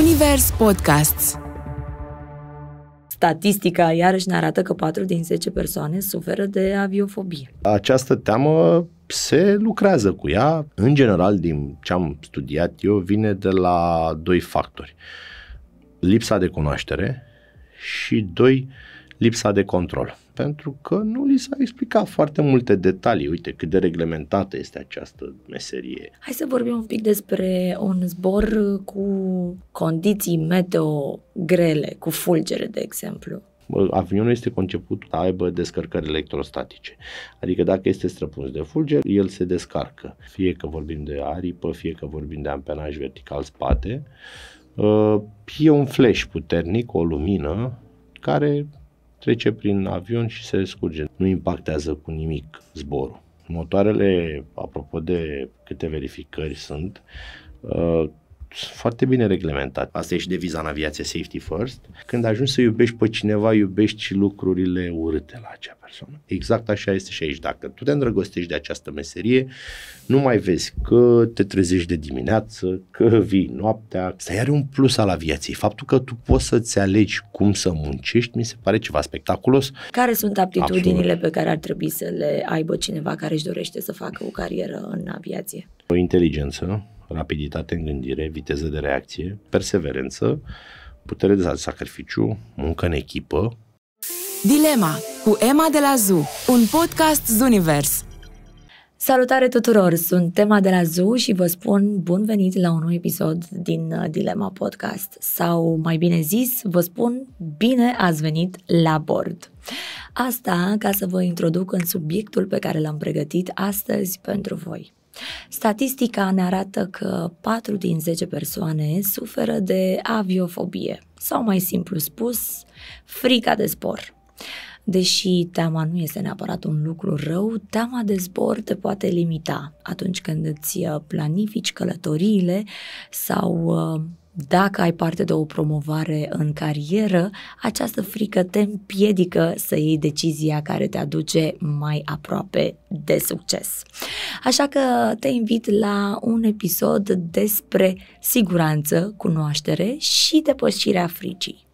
Univers Podcasts. Statistica iarăși ne arată că 4 din 10 persoane suferă de aviofobie. Această teamă se lucrează cu ea. În general, din ce am studiat eu, vine de la doi factori. Lipsa de cunoaștere și doi, lipsa de control. Pentru că nu li s-a explicat foarte multe detalii. Uite cât de reglementată este această meserie. Hai să vorbim un pic despre un zbor cu condiții meteo grele, cu fulgere, de exemplu. Avionul este conceput să aibă descărcări electrostatice. Adică dacă este străpuns de fulgeri, el se descarcă. Fie că vorbim de aripă, fie că vorbim de ampenaj vertical spate. E un flash puternic, o lumină, care trece prin avion și se scurge. Nu impactează cu nimic zborul. Motoarele, apropo de câte verificări sunt, foarte bine reglementate. Asta e și deviza în aviație, safety first. Când ajungi să iubești pe cineva, iubești și lucrurile urâte la acea persoană. Exact așa este și aici. Dacă tu te îndrăgostești de această meserie, nu mai vezi că te trezești de dimineață, că vii noaptea. Asta are un plus al aviației. Faptul că tu poți să-ți alegi cum să muncești, mi se pare ceva spectaculos. Care sunt aptitudinile pe care ar trebui să le aibă cineva care își dorește să facă o carieră în aviație? O inteligență, rapiditate în gândire, viteză de reacție, perseverență, putere de sacrificiu, muncă în echipă. Dilema cu Emma de la ZU, un podcast ZUnivers. Salutare tuturor! Sunt Emma de la ZU și vă spun bun venit la un nou episod din Dilema Podcast. Sau, mai bine zis, vă spun bine ați venit la bord! Asta ca să vă introduc în subiectul pe care l-am pregătit astăzi pentru voi. Statistica ne arată că 4 din 10 persoane suferă de aviofobie, sau mai simplu spus, frica de zbor. Deși teama nu este neapărat un lucru rău, teama de zbor te poate limita atunci când îți planifici călătoriile sau dacă ai parte de o promovare în carieră, această frică te împiedică să iei decizia care te aduce mai aproape de succes. Așa că te invit la un episod despre siguranță, cunoaștere și depășirea fricii.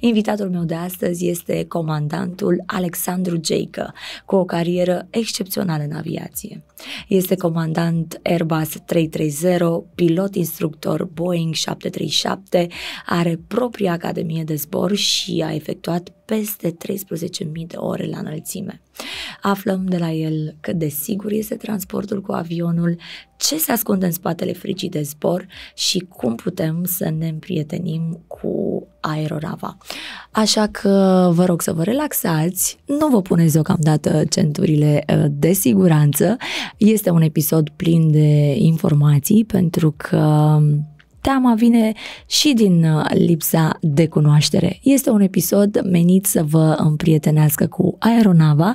Invitatul meu de astăzi este comandantul Alexandru Geică, cu o carieră excepțională în aviație. Este comandant Airbus 330, pilot instructor Boeing 737, are propria academie de zbor și a efectuat peste 13.000 de ore la înălțime. Aflăm de la el cât de sigur este transportul cu avionul, ce se ascunde în spatele fricii de zbor și cum putem să ne împrietenim cu aeronava. Așa că vă rog să vă relaxați, nu vă puneți deocamdată centurile de siguranță. Este un episod plin de informații pentru că teama vine și din lipsa de cunoaștere. Este un episod menit să vă împrietenească cu aeronava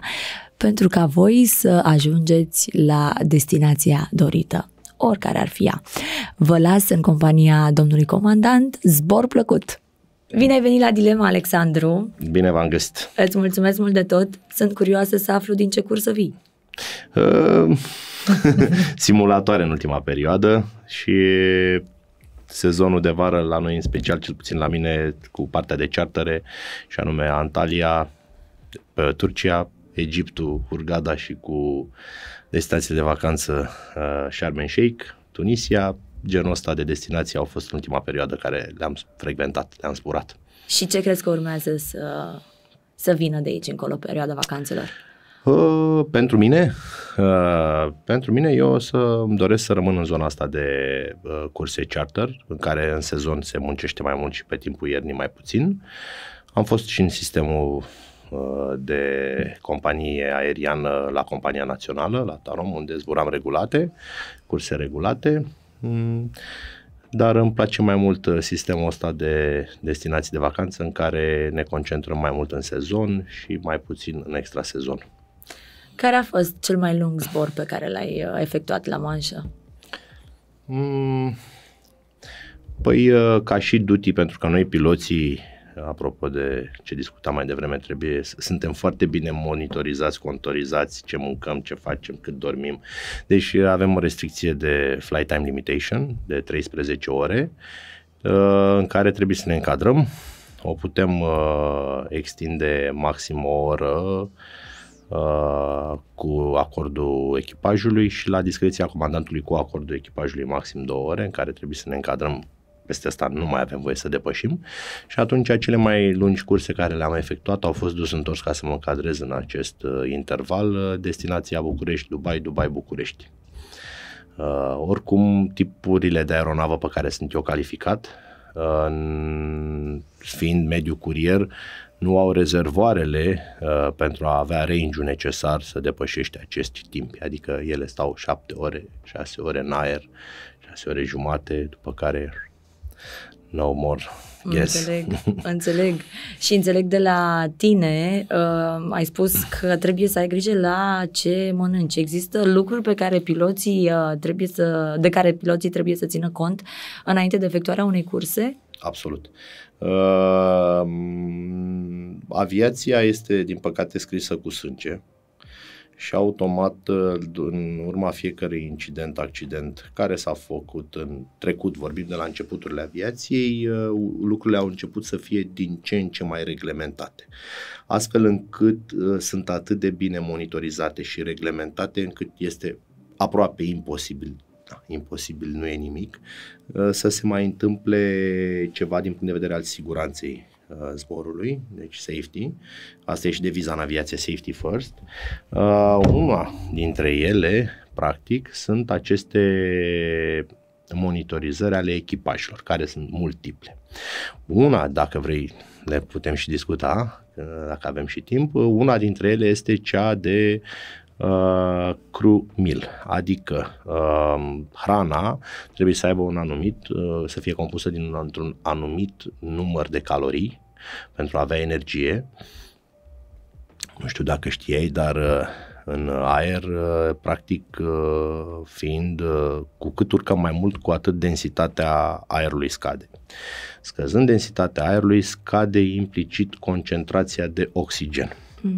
pentru ca voi să ajungeți la destinația dorită, oricare ar fi ea. Vă las în compania domnului comandant. Zbor plăcut! Bine ai venit la Dilema, Alexandru! Bine v-am găsit! Îți mulțumesc mult de tot! Sunt curioasă să aflu din ce cursă vii. Simulatoare în ultima perioadă și sezonul de vară la noi, în special, cel puțin la mine, cu partea de chartere, și anume Antalya, Turcia, Egiptul, Hurghada și cu destinațiile de vacanță Sharm el Sheikh, Tunisia. Genul ăsta de destinații au fost în ultima perioadă care le-am frecventat, le-am zburat. Și ce crezi că urmează să vină de aici încolo, perioada vacanțelor? Pentru mine eu o să îmi doresc să rămân în zona asta de curse charter, în care în sezon se muncește mai mult și pe timpul iernii mai puțin. Am fost și în sistemul de companie aeriană la compania națională, la Tarom, unde zburam regulate, curse regulate, dar îmi place mai mult sistemul ăsta de destinații de vacanță în care ne concentrăm mai mult în sezon și mai puțin în extrasezon. Care a fost cel mai lung zbor pe care l-ai efectuat la manșă? Păi, ca și duty, pentru că noi piloții, apropo de ce discutam mai devreme, suntem foarte bine monitorizați, contorizați, ce mâncăm, ce facem, cât dormim. Deci avem o restricție de flight time limitation de 13 ore, în care trebuie să ne încadrăm. O putem extinde maxim o oră cu acordul echipajului și la discreția comandantului cu acordul echipajului maxim 2 ore, în care trebuie să ne încadrăm. Peste asta nu mai avem voie să depășim și atunci cele mai lungi curse care le-am efectuat au fost dus întors ca să mă încadrez în acest interval, destinația București, Dubai, Dubai, București. Oricum, tipurile de aeronavă pe care sunt eu calificat, fiind mediu curier, nu au rezervoarele pentru a avea range-ul necesar să depășești acești timpi, adică ele stau 7 ore, 6 ore în aer, 6 ore jumate, după care... No more. Yes. Înțeleg. Și înțeleg de la tine, ai spus că trebuie să ai grijă la ce mănânci. Există lucruri pe care piloții de care piloții trebuie să țină cont înainte de efectuarea unei curse? Absolut. Aviația este, din păcate, scrisă cu sânge. Și automat, în urma fiecărui incident, accident care s-a făcut în trecut, vorbim de la începuturile aviației, lucrurile au început să fie din ce în ce mai reglementate. Astfel încât sunt atât de bine monitorizate și reglementate încât este aproape imposibil, imposibil nu e nimic, să se mai întâmple ceva din punct de vedere al siguranței zborului, deci safety. Asta e și deviza în aviație, safety first. Una dintre ele, practic, sunt aceste monitorizări ale echipajelor, care sunt multiple. Una, dacă vrei, le putem și discuta, dacă avem și timp, una dintre ele este cea de crew meal, adică hrana trebuie să aibă un anumit, să fie compusă dintr-un anumit număr de calorii pentru a avea energie. Nu știu dacă știai, dar în aer, practic, fiind, cu cât urcăm mai mult, cu atât densitatea aerului scade. Scăzând densitatea aerului, scade implicit concentrația de oxigen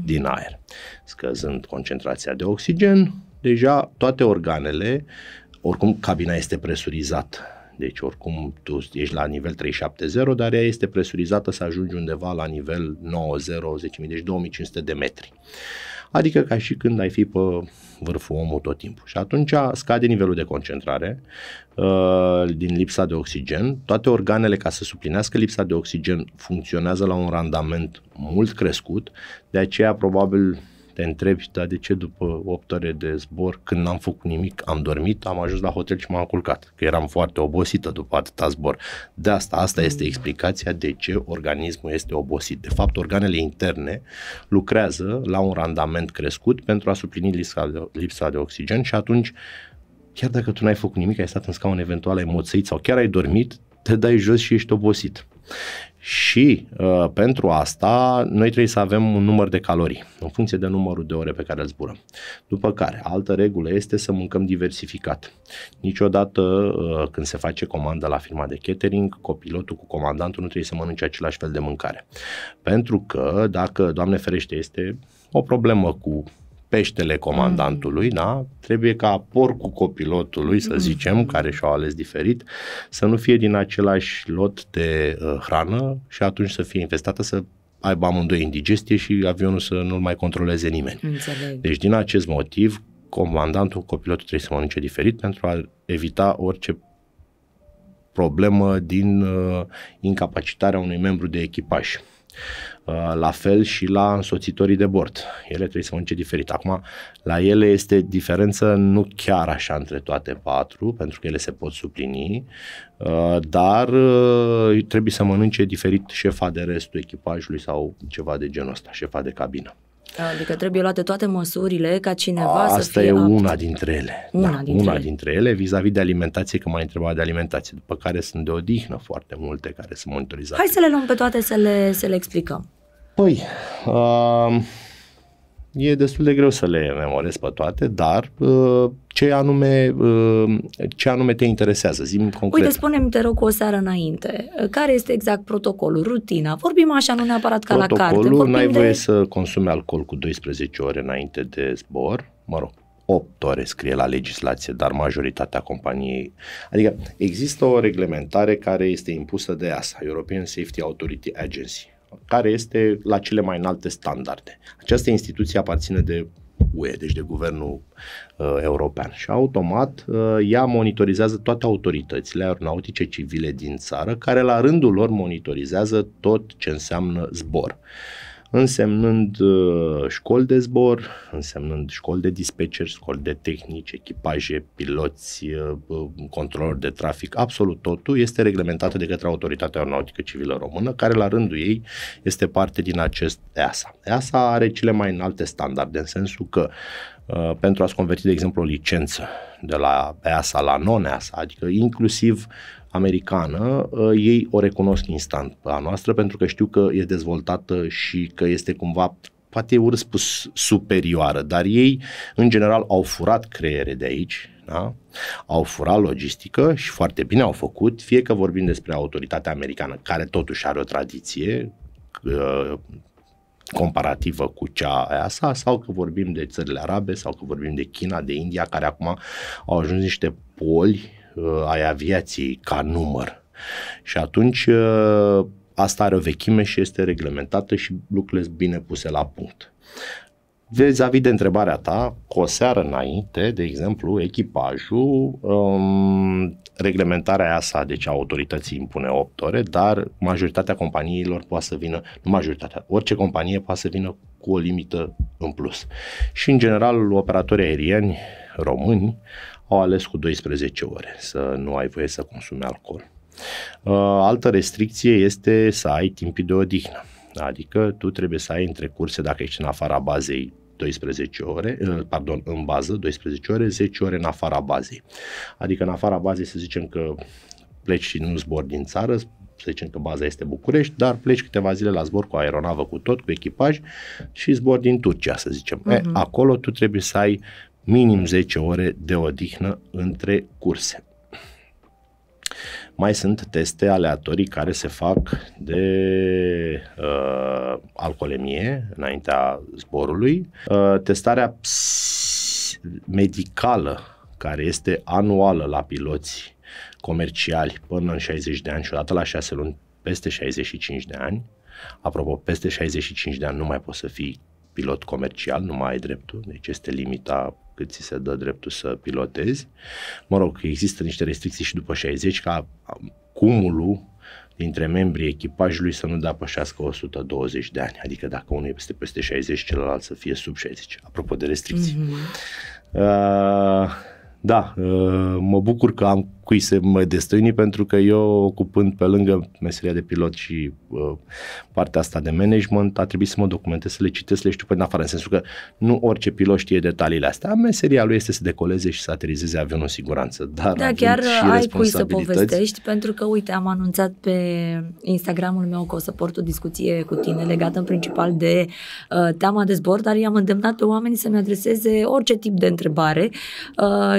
din aer. Scăzând concentrația de oxigen, deja toate organele, oricum cabina este presurizată, deci oricum tu ești la nivel 370, dar ea este presurizată să ajungi undeva la nivel 9-0-10.000, deci 2500 de metri. Adică ca și când ai fi pe vârful omului tot timpul. Și atunci scade nivelul de concentrare din lipsa de oxigen. Toate organele, ca să suplinească lipsa de oxigen, funcționează la un randament mult crescut. De aceea probabil te întrebi, dar de ce după 8 ore de zbor, când n-am făcut nimic, am dormit, am ajuns la hotel și m-am culcat, că eram foarte obosită după atâta zbor. De asta este explicația de ce organismul este obosit. De fapt, organele interne lucrează la un randament crescut pentru a suplini lipsa de oxigen și atunci, chiar dacă tu n-ai făcut nimic, ai stat în scaun, eventual ai moțăit sau chiar ai dormit, te dai jos și ești obosit. Și pentru asta noi trebuie să avem un număr de calorii în funcție de numărul de ore pe care îl zburăm. După care, altă regulă este să mâncăm diversificat. Niciodată când se face comandă la firma de catering, copilotul cu comandantul nu trebuie să mănânce același fel de mâncare. Pentru că dacă, Doamne ferește, este o problemă cu peștele comandantului, da? Trebuie ca porcul copilotului, să zicem, care și-au ales diferit, să nu fie din același lot de hrană și atunci să fie infestată, să aibă amândoi indigestie și avionul să nu-l mai controleze nimeni. Înțeleg. Deci din acest motiv, comandantul, copilotul trebuie să mănânce diferit pentru a evita orice problemă din incapacitarea unui membru de echipaj. La fel și la însoțitorii de bord. Ele trebuie să mănânce diferit. Acum, la ele este diferență nu chiar așa între toate patru, pentru că ele se pot suplini, dar trebuie să mănânce diferit șefa de restul echipajului sau ceva de genul ăsta, șefa de cabină. Adică trebuie luate toate măsurile ca cineva să fie... Asta e una dintre ele. Una dintre ele vis-a-vis de alimentație, că m-ai întrebat de alimentație, după care sunt de odihnă foarte multe care sunt monitorizate. Hai să le luăm pe toate să le explicăm. Păi, e destul de greu să le memorez pe toate, dar ce anume te interesează? Zi-mi concret. Uite, spune-mi, te rog, o seară înainte. Care este exact protocolul, rutina? Vorbim așa, nu neapărat ca la carte. Protocolul, n-ai voie să consumi alcool cu 12 ore înainte de zbor, mă rog, 8 ore scrie la legislație, dar majoritatea companiei, adică există o reglementare care este impusă de EASA, European Safety Authority Agency, care este la cele mai înalte standarde. Această instituție aparține de UE, deci de guvernul european, și automat ea monitorizează toate autoritățile aeronautice civile din țară, care la rândul lor monitorizează tot ce înseamnă zbor, însemnând școli de zbor, însemnând școli de dispeceri, școli de tehnici, echipaje, piloți, controlori de trafic, absolut totul este reglementat de către Autoritatea Aeronautică Civilă Română, care la rândul ei este parte din acest EASA. EASA are cele mai înalte standarde, în sensul că pentru a-ți converti, de exemplu, o licență de la EASA la non-EASA, adică inclusiv americană, ei o recunosc instant pe a noastră, pentru că știu că e dezvoltată și că este cumva, poate e urât spus, superioară, dar ei în general au furat creiere de aici, da? Au furat logistică și foarte bine au făcut, fie că vorbim despre autoritatea americană, care totuși are o tradiție comparativă cu cea EASA, sau că vorbim de țările arabe, sau că vorbim de China, de India, care acum au ajuns niște poli ai aviației ca număr. Și atunci asta are o vechime și este reglementată și lucrurile bine puse la punct. Vis-a-vis de întrebarea ta, cu o seară înainte, de exemplu, echipajul, reglementarea EASA, deci autorității impune 8 ore, dar majoritatea companiilor poate să vină, nu majoritatea, orice companie poate să vină cu o limită în plus. Și în general, operatorii aerieni români au ales cu 12 ore să nu ai voie să consumi alcool. Altă restricție este să ai timp de odihnă, adică tu trebuie să ai între curse, dacă ești în afara bazei, 12 ore, pardon, în bază 12 ore, 10 ore în afara bazei. Adică în afara bazei, să zicem că pleci și nu zbori din țară, să zicem că baza este București, dar pleci câteva zile la zbor cu aeronavă, cu tot, cu echipaj, și zbori din Turcia, să zicem. Uh-huh. Acolo tu trebuie să ai minim 10 ore de odihnă între curse. Mai sunt teste aleatorii care se fac de alcoolemie înaintea zborului. Testarea medicală, care este anuală la piloți comerciali până în 60 de ani și odată la 6 luni peste 65 de ani. Apropo, peste 65 de ani nu mai poți să fii pilot comercial, nu mai ai dreptul, deci este limita cât ți se dă dreptul să pilotezi. Mă rog, există niște restricții și după 60, ca cumulul dintre membrii echipajului să nu depășească 120 de ani, adică dacă unul este peste 60, celălalt să fie sub 60, apropo de restricții. Da, mă bucur că am cui să mă destăini, pentru că eu, ocupând pe lângă meseria de pilot și partea asta de management, a trebuit să mă documentez, să le citesc, să le știu pe din afară, în sensul că nu orice pilot știe detaliile astea. Meseria lui este să decoleze și să aterizeze avionul în siguranță. Da, chiar ai cui să povestești, pentru că, uite, am anunțat pe Instagramul meu că o să port o discuție cu tine legată în principal de teama de zbor, dar i-am îndemnat pe oamenii să-mi adreseze orice tip de întrebare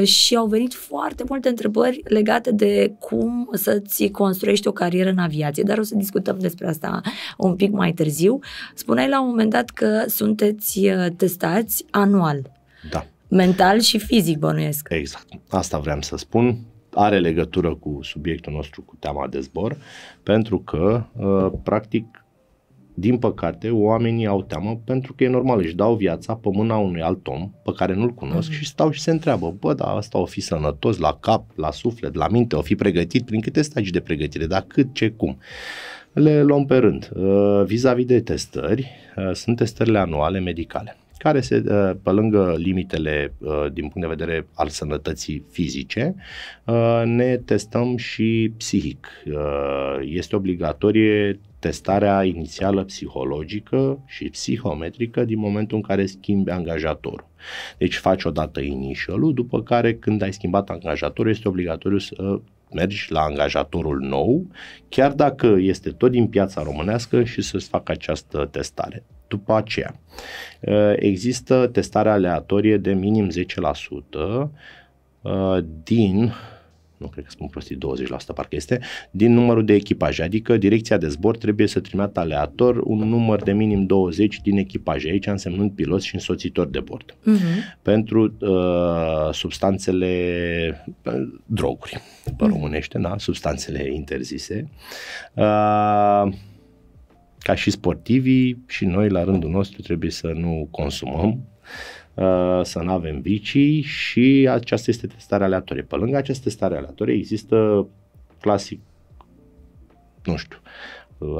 și au venit foarte multe întrebări legate de cum să-ți construiești o carieră în aviație, dar o să discutăm despre asta un pic mai târziu. Spuneai la un moment dat că sunteți testați anual. Da. Mental și fizic, bănuiesc. Exact. Asta vreau să spun. Are legătură cu subiectul nostru, cu teama de zbor, pentru că, practic, din păcate, oamenii au teamă pentru că e normal, își dau viața pe mâna unui alt om pe care nu-l cunosc și stau și se întreabă, bă, dar asta o fi sănătos la cap, la suflet, la minte, o fi pregătit, prin câte stagii de pregătire, dar cât, ce, cum. Le luăm pe rând. Vis-a-vis de testări, sunt testările anuale medicale, care se, pe lângă limitele din punct de vedere al sănătății fizice, ne testăm și psihic. Este obligatorie testarea inițială psihologică și psihometrică din momentul în care schimbi angajatorul. Deci faci odată initial-ul, după care, când ai schimbat angajatorul, este obligatoriu să mergi la angajatorul nou, chiar dacă este tot din piața românească, și să-ți facă această testare. După aceea, există testarea aleatorie de minim 10% din nu cred că spun prostii, 20% parcă este, din numărul de echipaje, adică direcția de zbor trebuie să trimită aleator un număr de minim 20 din echipaje, aici însemnând piloți și însoțitori de bord, pentru substanțele, droguri, pe românește, da? Substanțele interzise, ca și sportivii și noi la rândul nostru trebuie să nu consumăm, să nu avem vicii și aceasta este testarea aleatorie. Pe lângă această testare aleatorie există clasic, nu știu,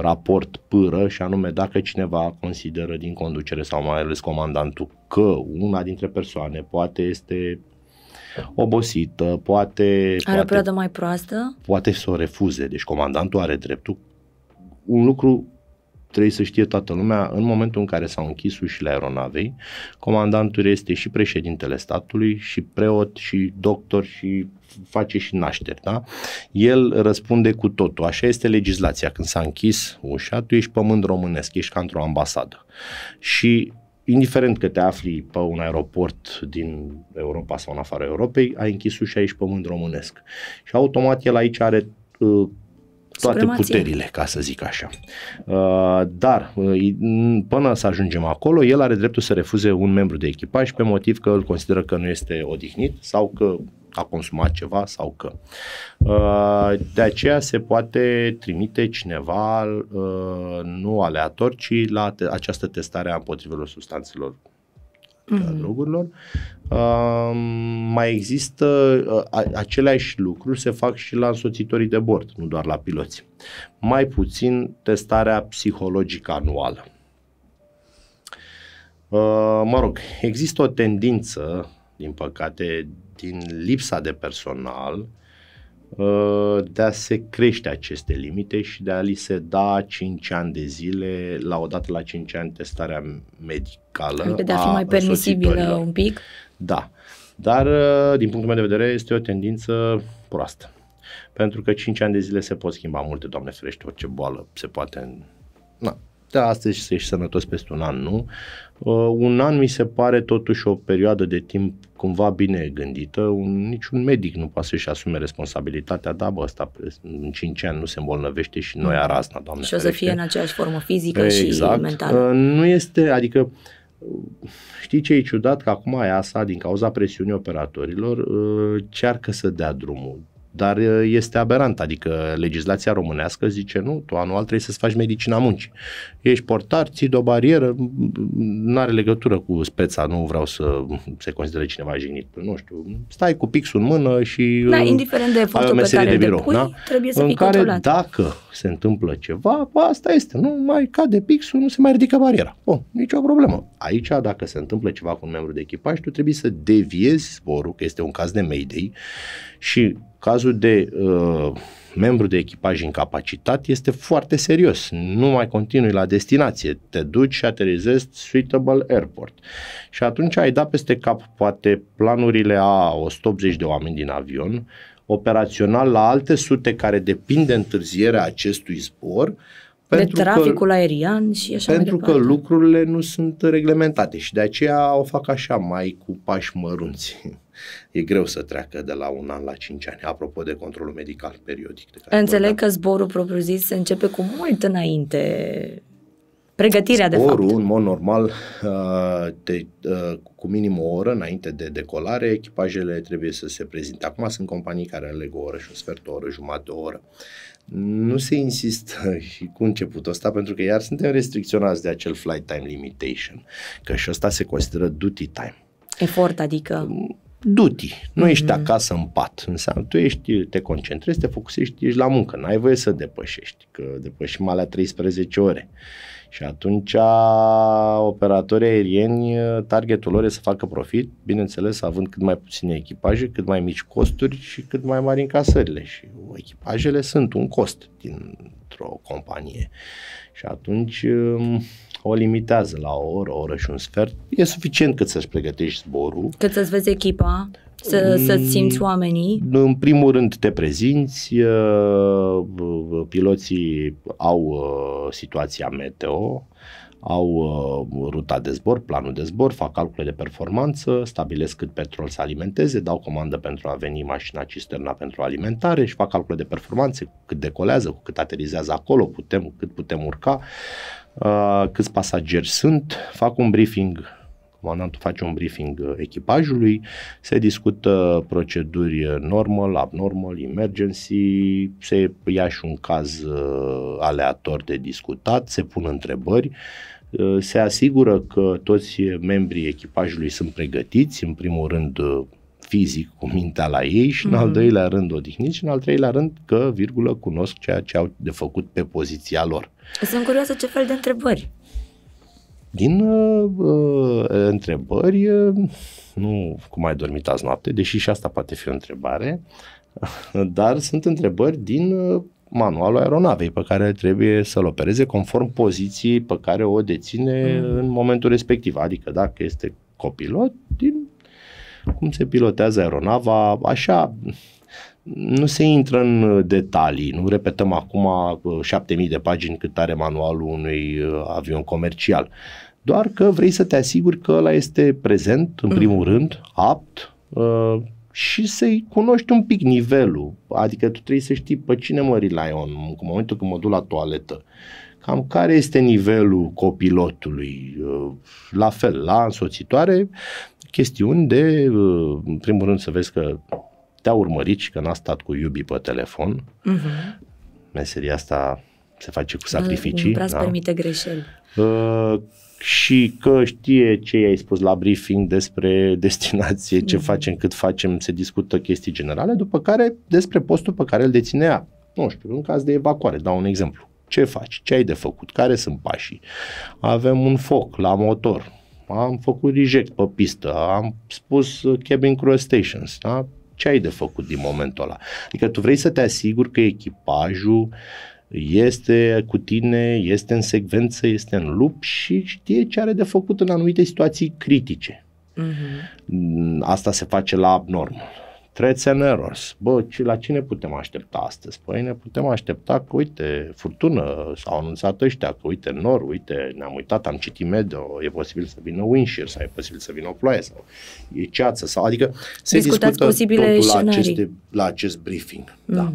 raport pâră și anume dacă cineva consideră din conducere sau mai ales comandantul că una dintre persoane poate este obosită, are o perioadă mai proastă, poate să o refuze, deci comandantul are dreptul. Un lucru trebuie să știe toată lumea, în momentul în care s-au închis ușile aeronavei, comandantul este și președintele statului, și preot, și doctor, și face și nașteri, da? El răspunde cu totul, așa este legislația, când s-a închis ușa, tu ești pământ românesc, ești ca într-o ambasadă și indiferent că te afli pe un aeroport din Europa sau în afara Europei, ai închis ușa, ești pământ românesc și automat el aici are toate puterile, ca să zic așa. Dar până să ajungem acolo, el are dreptul să refuze un membru de echipaj pe motiv că îl consideră că nu este odihnit sau că a consumat ceva sau că. De aceea se poate trimite cineva nu aleator, ci la această testare a împotrivelor substanțelor, a drogurilor. Mai există aceleași lucruri, se fac și la însoțitorii de bord, nu doar la piloți. Mai puțin testarea psihologică anuală. Mă rog, există o tendință, din păcate, din lipsa de personal, de a se crește aceste limite și de a li se da 5 ani de zile, la odată la 5 ani testarea medicală. Adică de a fi mai permisibilă un pic. Da, dar din punctul meu de vedere este o tendință proastă, pentru că 5 ani de zile se pot schimba multe, Doamne ferește, orice boală se poate... Na. Da, astăzi să ești sănătos, peste un an, nu? Un an mi se pare totuși o perioadă de timp cumva bine gândită. Niciun medic nu poate să-și asume responsabilitatea, da, bă, ăsta în 5 ani nu se îmbolnăvește și noi arazna, Doamne ferește. Și o să fie în aceeași formă fizică și mentală. Nu este, adică, știi ce e ciudat? Că acum EASA, din cauza presiunii operatorilor, cearcă să dea drumul. Dar este aberant, adică legislația românească zice nu, tu anual trebuie să-ți faci medicina muncii. Ești portar, ții de o barieră, nu are legătură cu speța, nu vreau să se considere cineva jignit, nu știu, stai cu pixul în mână și da, indiferent de efortul pe care îl depui, da? Trebuie să fii controlat. Dacă se întâmplă ceva, bă, asta este, nu mai cade pixul, nu se mai ridică bariera. Bun, nicio problemă. Aici, dacă se întâmplă ceva cu un membru de echipaj, tu trebuie să deviezi zborul, că este un caz de Mayday, și cazul de membru de echipaj incapacitat este foarte serios. Nu mai continui la destinație. Te duci și aterizezi suitable airport. Și atunci ai dat peste cap poate planurile a 180 de oameni din avion, operațional la alte sute care depind de întârzierea acestui zbor, de traficul aerian și așa mai departe. Pentru că lucrurile nu sunt reglementate și de aceea o fac așa, mai cu pași mărunți. E greu să treacă de la un an la 5 ani, apropo de controlul medical periodic. Înțeleg că zborul propriu-zis se începe cu mult înainte, pregătirea de fapt. Zborul, în mod normal, cu minim o oră înainte de decolare, echipajele trebuie să se prezinte. Acum sunt companii care aleg o oră și un sfert, o oră, jumătate de oră. Nu se insistă și cu începutul ăsta, pentru că iar suntem restricționați de acel flight time limitation, că și ăsta se consideră duty time. Efort, adică... Duty. Nu ești acasă în pat, înseamnă, tu ești, te concentrezi, te focusezi, ești la muncă, n-ai voie să depășești, că depășim alea 13 ore. Și atunci operatorii aerieni, targetul lor e să facă profit, bineînțeles, având cât mai puține echipaje, cât mai mici costuri și cât mai mari încasările. Și echipajele sunt un cost dintr-o companie. Și atunci o limitează la o oră, o oră și un sfert. E suficient cât să-și pregătești zborul. Cât să-ți vezi echipa, să-ți simți oamenii. În primul rând te prezinți, piloții au situația meteo, au ruta de zbor, planul de zbor, fac calcule de performanță, stabilesc cât petrol să alimenteze, dau comandă pentru a veni mașina cisterna pentru alimentare și fac calcule de performanțe, cât decolează, cu cât aterizează acolo, cât putem urca, câți pasageri sunt, fac un briefing. Comandantul face un briefing echipajului, se discută proceduri normal, abnormal, emergency, se ia și un caz aleator de discutat, se pun întrebări, se asigură că toți membrii echipajului sunt pregătiți, în primul rând fizic, cu mintea la ei și în al doilea rând odihniți și în al treilea rând că, virgulă, cunosc ceea ce au de făcut pe poziția lor. Sunt curioasă ce fel de întrebări. Din întrebări, nu cum ai dormit azi noapte, deși și asta poate fi o întrebare, dar sunt întrebări din manualul aeronavei pe care trebuie să-l opereze conform poziției pe care o deține în momentul respectiv, adică dacă este copilot, din cum se pilotează aeronava, așa. Nu se intră în detalii, nu repetăm acum 7.000 de pagini cât are manualul unui avion comercial, doar că vrei să te asiguri că ăla este prezent, în primul rând, apt și să-i cunoști un pic nivelul, adică tu trebuie să știi pe cine mă rely on, în momentul când mă duc la toaletă, cam care este nivelul copilotului, la fel, la însoțitoare, chestiuni de, în primul rând, să vezi că te-a urmărit și că n-a stat cu iubii pe telefon. Meseria asta se face cu sacrificii. Nu prea îți permite greșeli. Și că știe ce i-ai spus la briefing despre destinație, ce facem, cât facem, se discută chestii generale, după care despre postul pe care îl deținea. Nu știu, în caz de evacuare, dau un exemplu. Ce faci? Ce ai de făcut? Care sunt pașii? Avem un foc la motor. Am făcut reject pe pistă. Am spus cabin crew stations, da? Ce ai de făcut din momentul ăla? Adică tu vrei să te asiguri că echipajul este cu tine, este în secvență, este în loop și știe ce are de făcut în anumite situații critice. Asta se face la abnormal. Threats and errors. Bă, la ce ne putem aștepta astăzi? Păi ne putem aștepta că, uite, furtună, s-au anunțat ăștia, că, uite, nor, uite, ne-am uitat, am citit meteo, e posibil să vină wind shear sau e posibil să vină o ploaie sau e ceață sau, adică se discută posibile scenarii la acest briefing. Da.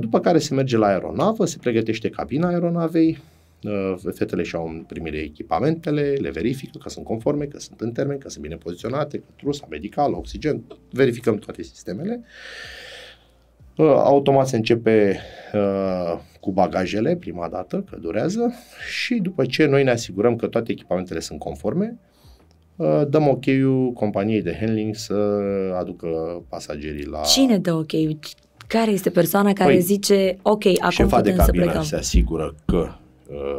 După care se merge la aeronavă, se pregătește cabina aeronavei, fetele și-au primit echipamentele, le verifică că sunt conforme, că sunt în termen, că sunt bine poziționate, că trusa medicală, oxigen, verificăm toate sistemele. Automat se începe cu bagajele prima dată, că durează, și după ce noi ne asigurăm că toate echipamentele sunt conforme, dăm ok-ul companiei de handling să aducă pasagerii la... Cine dă ok-ul? Care este persoana care zice ok, acum putem să plecăm? Șefa de cabină se asigură că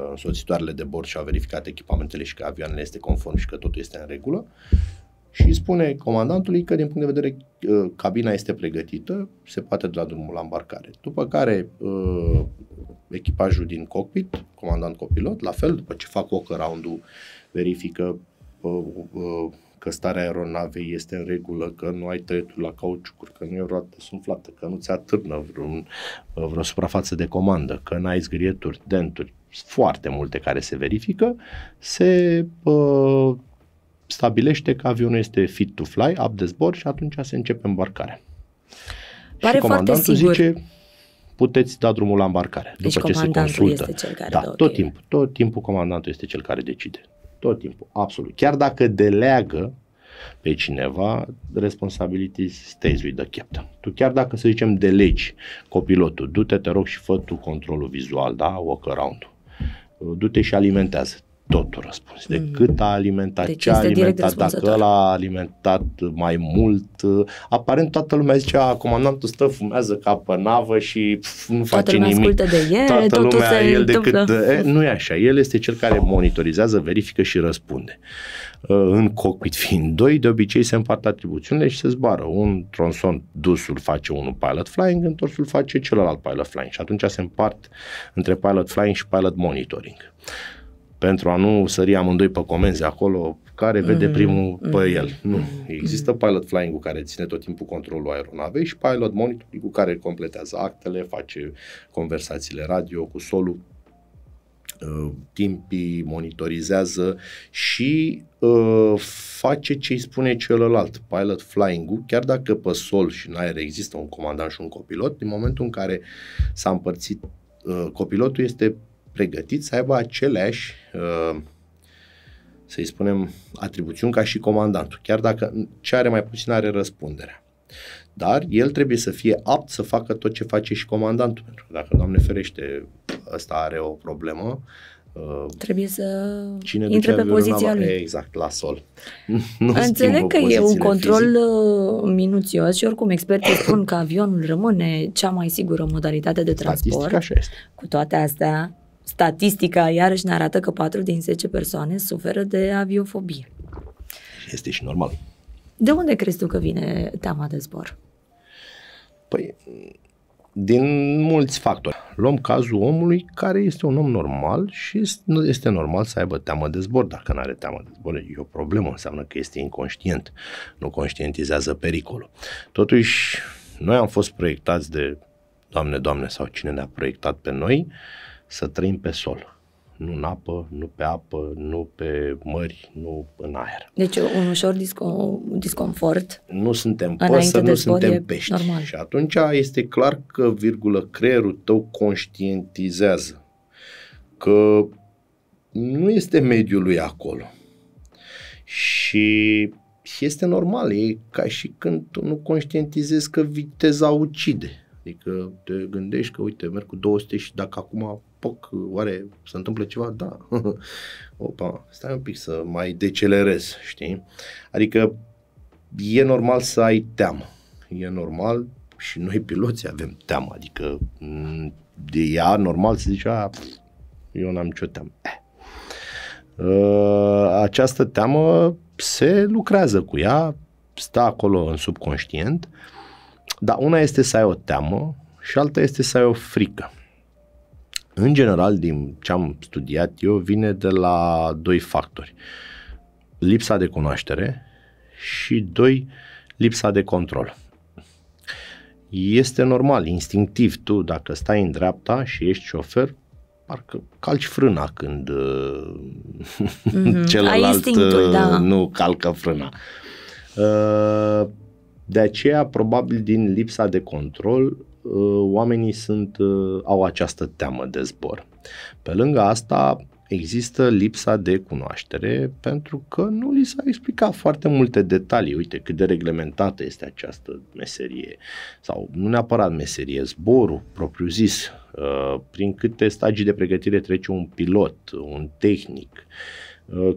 însoțitoarele de bord și-au verificat echipamentele și că avioanele este conform și că totul este în regulă și spune comandantului că din punct de vedere cabina este pregătită, se poate da drumul la îmbarcare. După care echipajul din cockpit, comandant copilot, la fel, după ce fac walk-around-ul, verifică că starea aeronavei este în regulă, că nu ai tăieturi la cauciucuri, că nu e o roată sumflată, că nu ți atârnă vreo suprafață de comandă, că n-ai zgârieturi, denturi, foarte multe care se verifică, se stabilește că avionul este fit to fly, apt de zbor și atunci se începe îmbarcarea. Pare și comandantul zice, puteți da drumul la îmbarcare. Deci după ce se consultă, tot timpul comandantul este cel care decide. Tot timpul, absolut. Chiar dacă deleagă pe cineva, responsibility stays with the captain. Tu chiar dacă, să zicem, delegi copilotul, du-te, te rog, și fă tu controlul vizual, da, walk-around-ul. Du-te și alimentează. Totul răspuns. De cât a alimentat, deci ce a alimentat, dacă ăla a alimentat mai mult. Aparent toată lumea zicea, comandantul stă, fumează ca pe navă și nu face nimic. Nu e așa. El este cel care monitorizează, verifică și răspunde. În cockpit fiind doi, de obicei se împart atribuțiunile și se zboară. Un tronson, dusul face unul pilot flying, întorsul face celălalt pilot flying. Și atunci se împart între pilot flying și pilot monitoring. Pentru a nu sări amândoi pe comenzi acolo, care vede primul pe el. Nu. Există pilot flying-ul care ține tot timpul controlul aeronavei și pilot monitoring-ul care completează actele, face conversațiile radio cu solul. timpii, monitorizează și face ce îi spune celălalt, pilot flying-ul, chiar dacă pe sol și în aer există un comandant și un copilot, din momentul în care s-a împărțit, copilotul este pregătit să aibă aceleași, să-i spunem, atribuțiuni ca și comandantul, chiar dacă ce are mai puțin are răspunderea. Dar el trebuie să fie apt să facă tot ce face și comandantul, pentru că dacă, Doamne ferește, ăsta are o problemă, trebuie să intre pe poziția lui. Exact, la sol. Nu înțeleg că e un control minuțios și oricum experții spun că avionul rămâne cea mai sigură modalitate de transport. Așa este. Cu toate astea, statistica iarăși ne arată că 4 din 10 persoane suferă de aviofobie. Este și normal. De unde crezi tu că vine teama de zbor? Păi, din mulți factori. Luăm cazul omului care este un om normal și este normal să aibă teamă de zbor. Dacă nu are teamă de zbor, e o problemă, înseamnă că este inconștient, nu conștientizează pericolul. Totuși, noi am fost proiectați de Doamne, Doamne, sau cine ne-a proiectat pe noi să trăim pe sol. Nu în apă, nu pe apă, nu pe mări, nu în aer. Deci un ușor disconfort. Nu suntem păsări, nu suntem pești. Normal. Și atunci este clar că, virgulă, creierul tău conștientizează că nu este mediul lui acolo. Și este normal, e ca și când tu nu conștientizezi că viteza ucide. Adică te gândești că, uite, merg cu 200 și dacă acum... Poc, oare se întâmplă ceva? Da. Opa, stai un pic să mai decelerez, știi? Adică e normal să ai teamă. E normal și noi piloții avem teamă. Adică de ea normal să zici, eu n-am nicio teamă. Această teamă se lucrează cu ea, stă acolo în subconștient, dar una este să ai o teamă și alta este să ai o frică. În general, din ce am studiat eu, vine de la 2 factori. Lipsa de cunoaștere și 2, lipsa de control. Este normal, instinctiv, tu dacă stai în dreapta și ești șofer, parcă calci frâna când celălalt nu calcă frâna. De aceea, probabil din lipsa de control, oamenii au această teamă de zbor. Pe lângă asta există lipsa de cunoaștere pentru că nu li s-a explicat foarte multe detalii. Uite cât de reglementată este această meserie sau nu neapărat meserie, zborul propriu-zis, prin câte stagii de pregătire trece un pilot, un tehnic,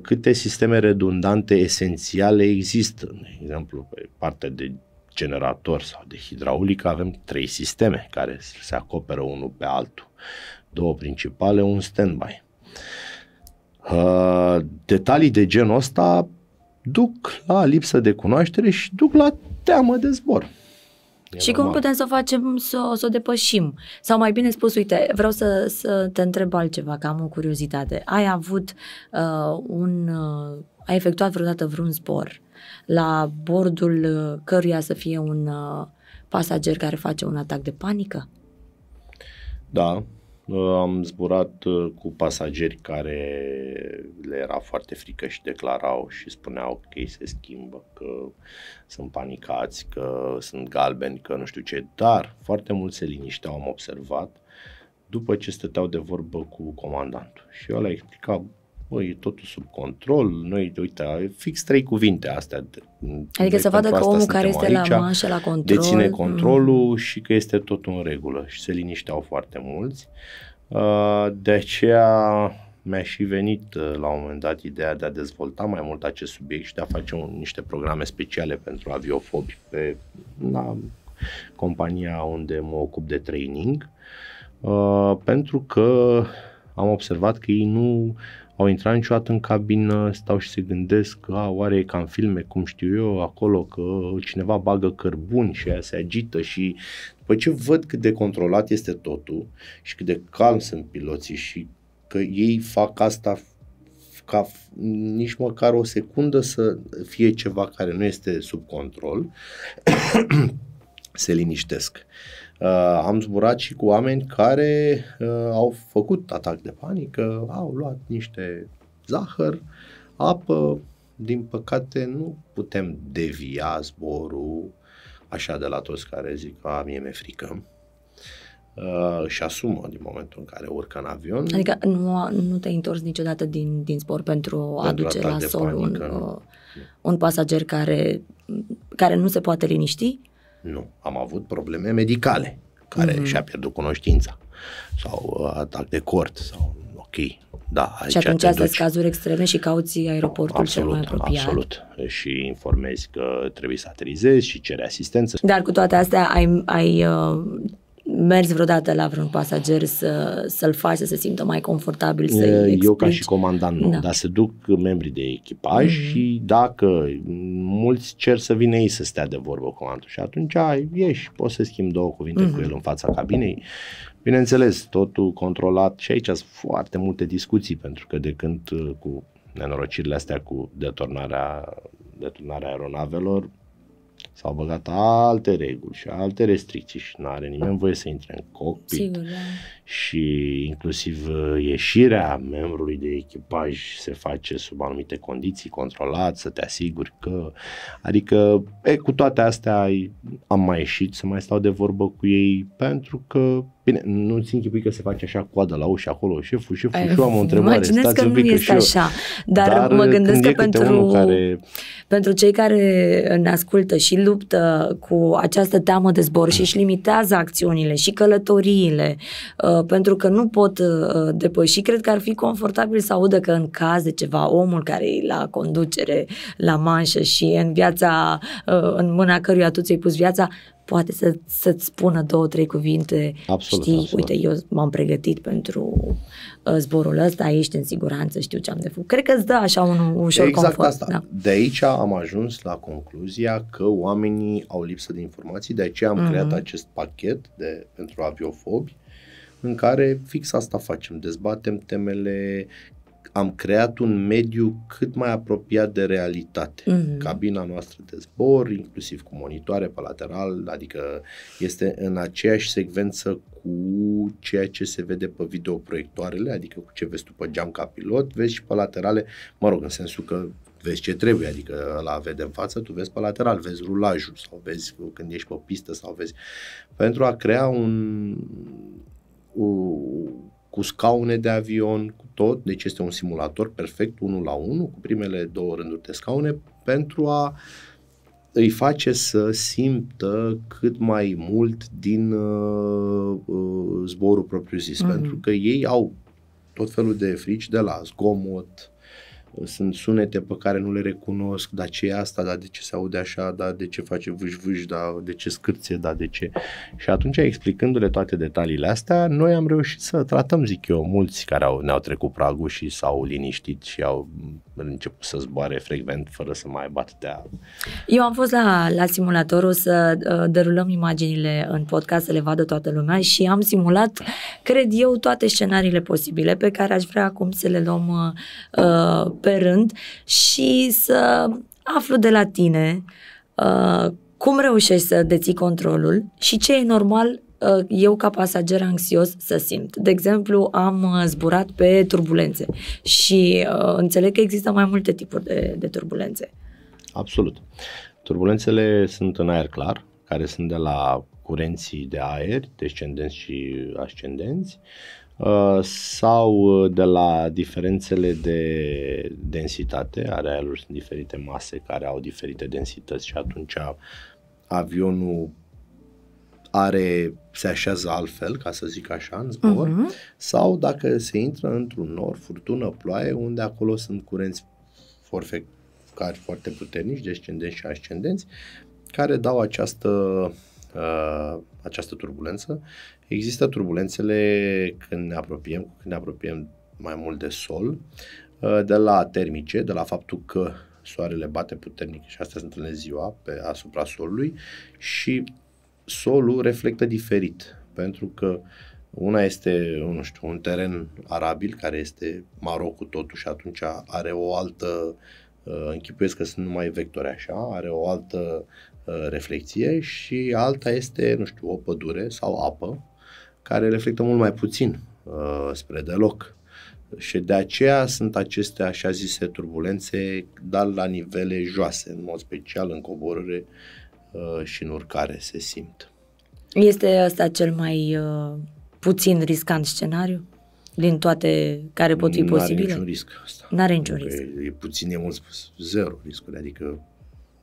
câte sisteme redundante esențiale există. De exemplu, pe partea de generator sau de hidraulică avem 3 sisteme care se acoperă unul pe altul, 2 principale, un standby. Detalii de genul ăsta duc la lipsă de cunoaștere și duc la teamă de zbor. Și cum putem să o facem, să o depășim? Sau mai bine spus, uite, vreau să te întreb altceva, că am o curiozitate. Ai avut ai efectuat vreodată vreun zbor la bordul căruia să fie un pasager care face un atac de panică? Da, am zburat cu pasageri care le era foarte frică și declarau și spuneau că ei se schimbă, că sunt panicați, că sunt galbeni, că nu știu ce, dar foarte mulți se linișteau, am observat, după ce stăteau de vorbă cu comandantul. Și eu le-am explicat, e totul sub control, noi, uite, fix 3 cuvinte astea. Adică să vadă că omul care este aici, la manșă, la control, deține controlul și că este totul în regulă. Și se linișteau foarte mulți. De aceea mi-a și venit la un moment dat ideea de a dezvolta mai mult acest subiect și de a face niște programe speciale pentru aviofobi pe la compania unde mă ocup de training, pentru că am observat că ei nu au intrat niciodată în cabină, stau și se gândesc că oare e ca în filme, cum știu eu, acolo că cineva bagă cărbuni și aia se agită și după ce văd cât de controlat este totul și cât de calm sunt piloții și că ei fac asta ca nici măcar o secundă să fie ceva care nu este sub control, se liniștesc. Am zburat și cu oameni care au făcut atac de panică, au luat niște zahăr, apă. Din păcate nu putem devia zborul așa de la toți care zic că mie mi-e frică. Își asumă din momentul în care urcă în avion. Adică nu te-ai întors niciodată din zbor pentru a duce la sol un pasager care nu se poate liniști? Nu. Am avut probleme medicale care și-a pierdut cunoștința sau atac de cord sau Da, și atunci astea sunt cazuri extreme și cauți aeroportul cel mai apropiat. Absolut, și informezi că trebuie să aterizezi și ceri asistență. Dar cu toate astea ai mers vreodată la vreun pasager să-l faci să se simtă mai confortabil? Eu ca și comandant nu, dar se duc membrii de echipaj și dacă mulți cer să vină ei să stea de vorbă cu comandul și atunci ieși, poți să schimbi două cuvinte cu el în fața cabinei. Bineînțeles, totul controlat și aici sunt foarte multe discuții, pentru că de când cu nenorocirile astea cu deturnarea aeronavelor s-au băgat alte reguli și alte restricții și nu are nimeni voie să intre în cockpit. Sigur, da. Și inclusiv ieșirea membrului de echipaj se face sub anumite condiții, controlat, să te asiguri că... Adică, cu toate astea am mai ieșit să mai stau de vorbă cu ei, pentru că, bine, nu-ți închipui că se face așa coadă la ușă acolo, șeful, am o întrebare, stați un pic că nu este așa, dar mă gândesc că pentru cei care ne ascultă și luptă cu această teamă de zbor și își limitează acțiunile și călătoriile, pentru că nu pot depăși, cred că ar fi confortabil să audă că în caz de ceva, omul care e la conducere, la manșă și în mâna căruia tu ți-ai pus viața, poate să-ți spună două, trei cuvinte. Absolut, știi, absolut. Uite, eu m-am pregătit pentru zborul ăsta, ești în siguranță, știu ce am de făcut. Cred că îți dă așa un ușor confort. Asta. Da. De aici am ajuns la concluzia că oamenii au lipsă de informații, de aceea am creat acest pachet pentru aviofobi, în care fix asta facem, dezbatem temele, am creat un mediu cât mai apropiat de realitate. Cabina noastră de zbor, inclusiv cu monitoare pe lateral, adică este în aceeași secvență cu ceea ce se vede pe videoproiectoarele, adică cu ce vezi tu pe geam ca pilot, vezi și pe laterale, mă rog, în sensul că vezi ce trebuie, adică ăla vede în față, tu vezi pe lateral, vezi rulajul sau vezi când ești pe pistă sau vezi... Pentru a crea cu scaune de avion, cu tot, deci este un simulator perfect, 1 la 1, cu primele 2 rânduri de scaune, pentru a îi face să simtă cât mai mult din zborul propriu-zis, pentru că ei au tot felul de frici, de la zgomot, sunt sunete pe care nu le recunosc, dar ce e asta, dar de ce se aude așa, dar de ce face vâș-vâș, dar de ce scârție, dar de ce... Și atunci, explicându-le toate detaliile astea, noi am reușit să tratăm, zic eu, mulți care ne-au trecut pragul și s-au liniștit și au început să zboare frecvent fără să mai bat de aia. Eu am fost la simulator, o să derulăm imaginile în podcast să le vadă toată lumea și am simulat, cred eu, toate scenariile posibile pe care aș vrea acum să le luăm pe rând și să aflu de la tine cum reușești să deții controlul și ce e normal eu ca pasager anxios să simt. De exemplu, am zburat pe turbulențe și înțeleg că există mai multe tipuri de turbulențe. Absolut. Turbulențele sunt în aer clar, care sunt de la curenții de aer, descendenți și ascendenți, sau de la diferențele de densitate, ale aerului sunt diferite mase care au diferite densități și atunci avionul se așează altfel, ca să zic așa, în zbor, sau dacă se intră într-un nor, furtună, ploaie, unde acolo sunt curenți foarte puternici, descendenți și ascendenți, care dau această turbulență. Există turbulențele când ne apropiem mai mult de sol, de la termice, de la faptul că soarele bate puternic și astea se întâlnesc ziua asupra solului și solul reflectă diferit, pentru că una este, nu știu, un teren arabil care este Marocul totuși, atunci are o altă, închipuiesc că sunt numai vectori așa, are o altă reflecție și alta este, nu știu, o pădure sau apă care reflectă mult mai puțin spre deloc. Și de aceea sunt aceste așa zise turbulențe, dar la nivele joase, în mod special în coborâre și în urcare se simt. Este ăsta cel mai puțin riscant scenariu din toate care pot fi posibile? N-are niciun risc asta. N-are niciun risc. E puțin, e mult spus, zero riscuri, adică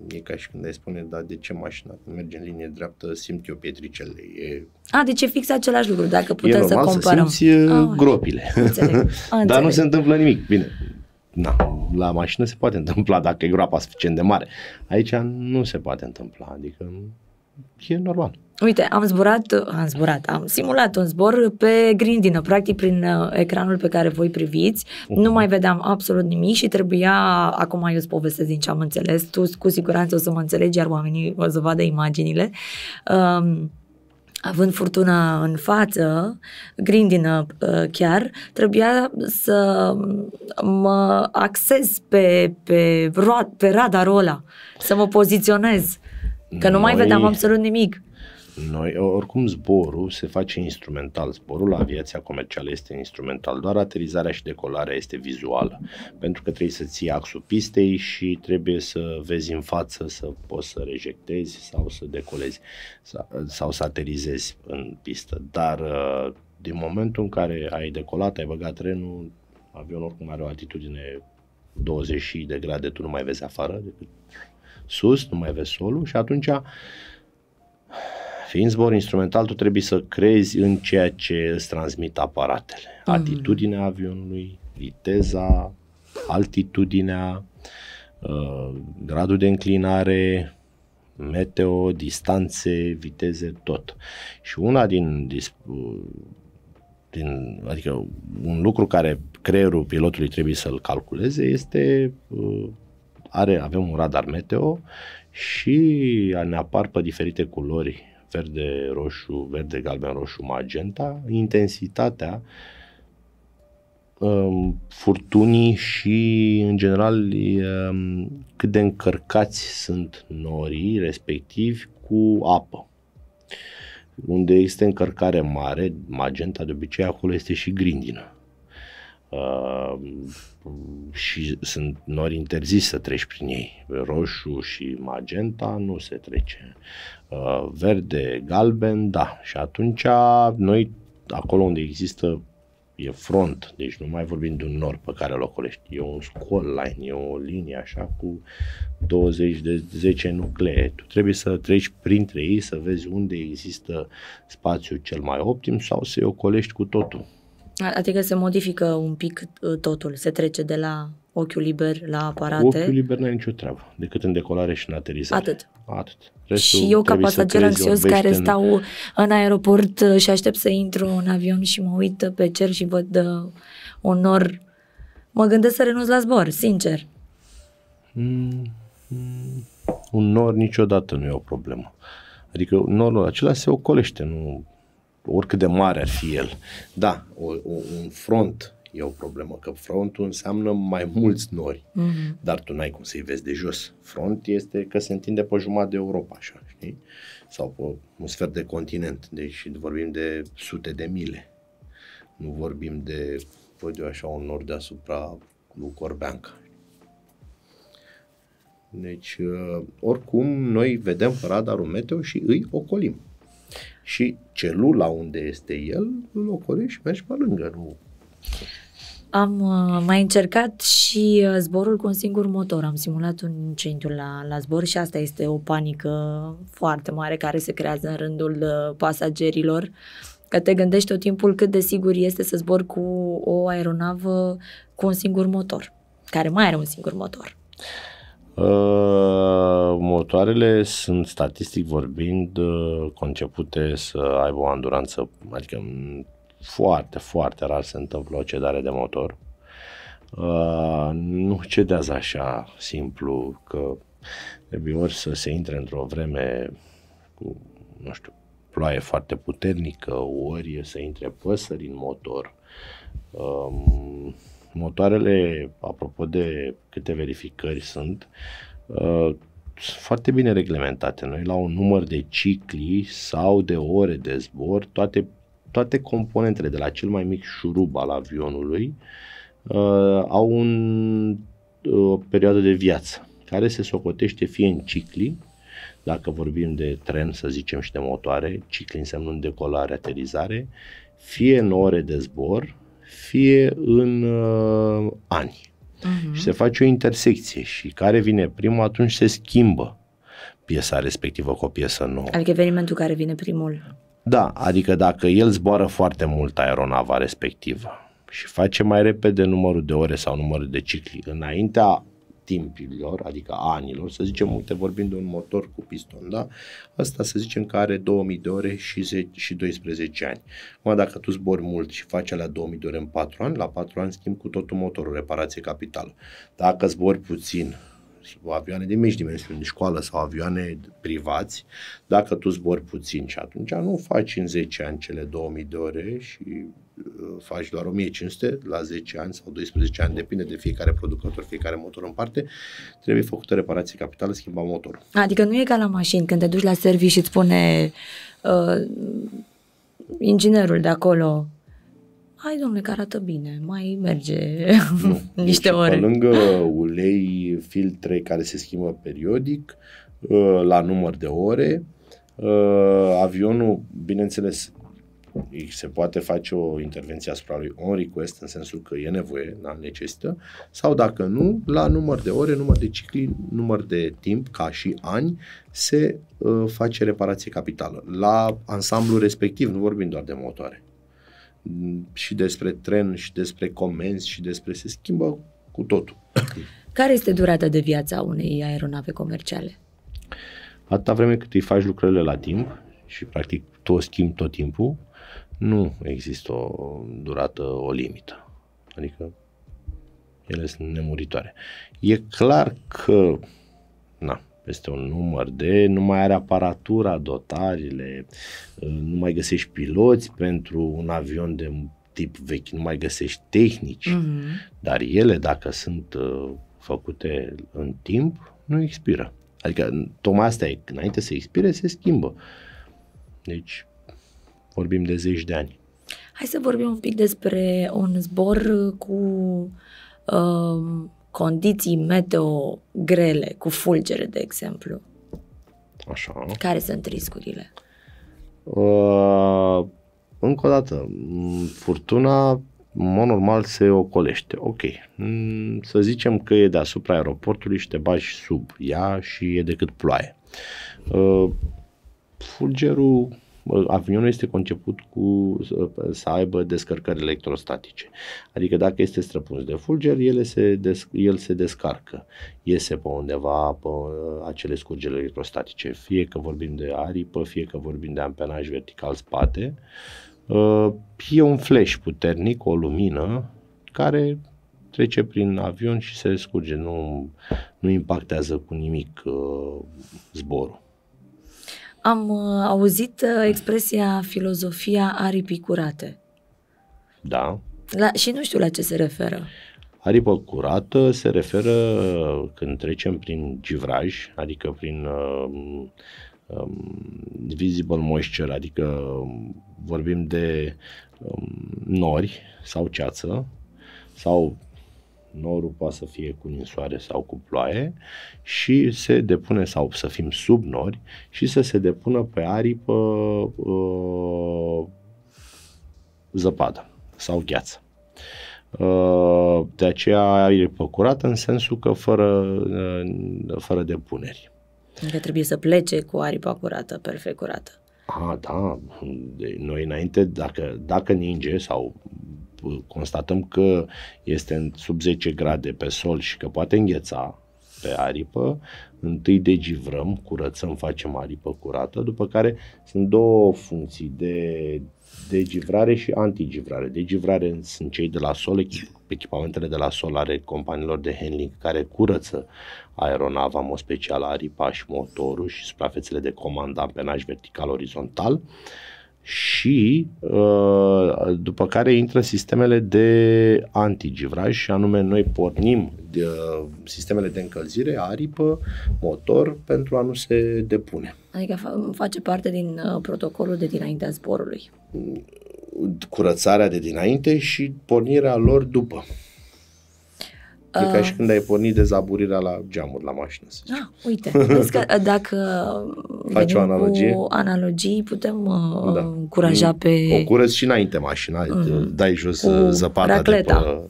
e ca și când ai spune, dar de ce mașina când merge în linie dreaptă simt eu pietricele? E... A, deci e fix același lucru, dacă putem să comparăm. E normal să simți gropile, dar nu se întâmplă nimic. Bine, na, la mașină se poate întâmpla dacă e groapa suficient de mare. Aici nu se poate întâmpla, adică e normal. Uite, am simulat un zbor pe grindină, practic prin ecranul pe care voi priviți, nu mai vedeam absolut nimic și trebuia, acum eu îți povestesc din ce am înțeles, tu cu siguranță o să mă înțelegi, iar oamenii o să vadă imaginile. Având furtuna în față, grindină chiar, trebuia să mă axez pe radarul ăla, să mă poziționez, că nu mai vedeam absolut nimic. Noi, oricum zborul se face instrumental, zborul la aviația comercială este instrumental, doar aterizarea și decolarea este vizuală, pentru că trebuie să ții axul pistei și trebuie să vezi în față să poți să rejectezi sau să decolezi sau să aterizezi în pistă, dar din momentul în care ai decolat, ai băgat trenul, avionul oricum are o altitudine 20 de grade, tu nu mai vezi afară decât sus, nu mai vezi solul și atunci... Fiind zbor instrumental, tu trebuie să crezi în ceea ce îți transmit aparatele. Atitudinea avionului, viteza, altitudinea, gradul de înclinare, meteo, distanțe, viteze, tot. Și una adică un lucru care creierul pilotului trebuie să-l calculeze este, avem un radar meteo și ne apar pe diferite culori, verde, roșu, verde, galben, roșu, magenta, intensitatea furtunii și, în general, cât de încărcați sunt norii respectiv cu apă. Unde este încărcare mare, magenta de obicei, acolo este și grindină. Și sunt nori interzis să treci prin ei. Roșu și magenta nu se trece. Verde, galben, da. Și atunci noi, acolo unde există, e front, deci nu mai vorbim de un nor pe care îl ocolești. E un scroll line, e o linie așa cu 20 de 10 nuclee. Tu trebuie să treci printre ei să vezi unde există spațiul cel mai optim sau să-i ocolești cu totul. Adică se modifică un pic totul, se trece de la ochiul liber la aparate. Ochiul liber n-ai nicio treabă, decât în decolare și în aterizare. Atât. Restul și eu ca pasager anxios care stau în aeroport și aștept să intru în avion și mă uit pe cer și văd un nor, mă gândesc să renunț la zbor, sincer. Un nor niciodată nu e o problemă. Adică norul acela se ocolește, nu... oricât de mare ar fi el. Da, un front e o problemă, că frontul înseamnă mai mulți nori, dar tu n-ai cum să-i vezi de jos. Front este că se întinde pe jumătate de Europa, așa, știi? Sau pe un sfert de continent, deci vorbim de sute de mile. Nu vorbim de, văd eu așa, un nor deasupra lui Corbeanca. Deci, oricum, noi vedem radarul meteo și îi ocolim. Și celula unde este el, îl ocolești și mergi pe lângă. Nu. Am mai încercat și zborul cu un singur motor. Am simulat un incendiu la zbor și asta este o panică foarte mare care se creează în rândul pasagerilor. Că te gândești tot timpul cât de sigur este să zbori cu o aeronavă cu un singur motor, care mai are un singur motor. Motoarele sunt, statistic vorbind, concepute să aibă o anduranță, adică foarte, foarte rar se întâmplă o cedare de motor. Nu cedează așa simplu, că trebuie ori să se intre într-o vreme cu, nu știu, ploaie foarte puternică, ori să intre păsări în motor. Motoarele, apropo de câte verificări sunt, foarte bine reglementate. Noi la un număr de cicli sau de ore de zbor, toate componentele, de la cel mai mic șurub al avionului, au o perioadă de viață care se socotește fie în cicli, dacă vorbim de tren, să zicem, și de motoare, cicli însemnând decolare, aterizare, fie în ore de zbor, fie în ani. Uh-huh. Și se face o intersecție și care vine primul, atunci se schimbă piesa respectivă cu o piesă nouă. Adică evenimentul care vine primul. Da, adică dacă el zboară foarte mult aeronava respectivă și face mai repede numărul de ore sau numărul de cicli înaintea timpilor, adică anilor, să zicem, uite, vorbim de un motor cu piston, da? Asta să zicem că are 2000 de ore și 12 ani. Mă, dacă tu zbori mult și faci alea 2000 de ore în 4 ani, la 4 ani schimbi cu totul motorul, reparație capitală. Dacă zbori puțin, avioane de mici dimensiuni, de școală sau avioane privați, dacă tu zbori puțin și atunci nu faci în 10 ani cele 2000 de ore și faci doar 1500 la 10 ani sau 12 ani, depinde de fiecare producător, fiecare motor în parte, trebuie făcută reparație capitală, schimba motorul. Adică nu e ca la mașini, când te duci la serviciu și îți spune inginerul de acolo: hai, domnule, că arată bine, mai merge niște ore. Pe lângă ulei, filtre care se schimbă periodic, la număr de ore, avionul, bineînțeles, se poate face o intervenție asupra lui on request, în sensul că e nevoie, da, necesită, sau dacă nu, la număr de ore, număr de cicli, număr de timp, ca și ani, se face reparație capitală. La ansamblul respectiv, nu vorbim doar de motoare. Și despre tren, și despre comenzi, și despre, se schimbă cu totul. Care este durata de viață a unei aeronave comerciale? Atâta vreme cât îi faci lucrările la timp și practic tu o schimbi tot timpul, nu există o durată, o limită. Adică ele sunt nemuritoare. E clar că peste un număr de, nu mai are aparatura, dotările, nu mai găsești piloți pentru un avion de tip vechi, nu mai găsești tehnici, dar ele, dacă sunt făcute în timp, nu expiră. Adică tocmai asta e, înainte să expire, se schimbă. Deci vorbim de zeci de ani. Hai să vorbim un pic despre un zbor cu condiții meteo grele, cu fulgere, de exemplu. Așa. Care sunt riscurile? Încă o dată, furtuna, în mod normal, se ocolește. Ok, să zicem că e deasupra aeroportului și te bagi sub ea și e decât ploaie. Fulgerul, avionul este conceput să aibă descărcări electrostatice. Adică dacă este străpuns de fulgeri, el se descarcă. Iese pe undeva pe acele scurgeri electrostatice. Fie că vorbim de aripă, fie că vorbim de ampenaj vertical spate. E un flash puternic, o lumină, care trece prin avion și se scurge. Nu impactează cu nimic zborul. Am auzit expresia filozofia aripii curate. Da. Și nu știu la ce se referă. Aripă curată se referă când trecem prin givraj, adică prin visible moisture, adică vorbim de nori sau ceață, sau norul poate să fie cu ninsoare sau cu ploaie, și se depune, sau să fim sub nori și să se depună pe aripă zăpadă sau gheață. De aceea aripă curată, în sensul că fără depuneri. Adică trebuie să plece cu aripa curată, perfect curată. Da, noi înainte, dacă ninge sau constatăm că este sub 10 grade pe sol și că poate îngheța pe aripă, întâi degivrăm, curățăm, facem aripă curată, după care sunt două funcții de degivrare și antigivrare. Degivrare sunt cei de la sol, echipamentele de la sol ale companiilor de handling care curăță aeronava, în mod special aripa și motorul și suprafețele de comandă, ampenaj vertical, orizontal. și după care intră sistemele de antigivraj, și anume noi pornim de sistemele de încălzire, aripă, motor, pentru a nu se depune. Adică face parte din protocolul de dinaintea zborului. Curățarea de dinainte și pornirea lor după. E ca și când ai pornit dezaburirea la geamuri la mașină. Uite, că dacă faci o analogie, cu analogii, putem încuraja pe... O curăți și înainte mașina, dai jos zăpada racleta după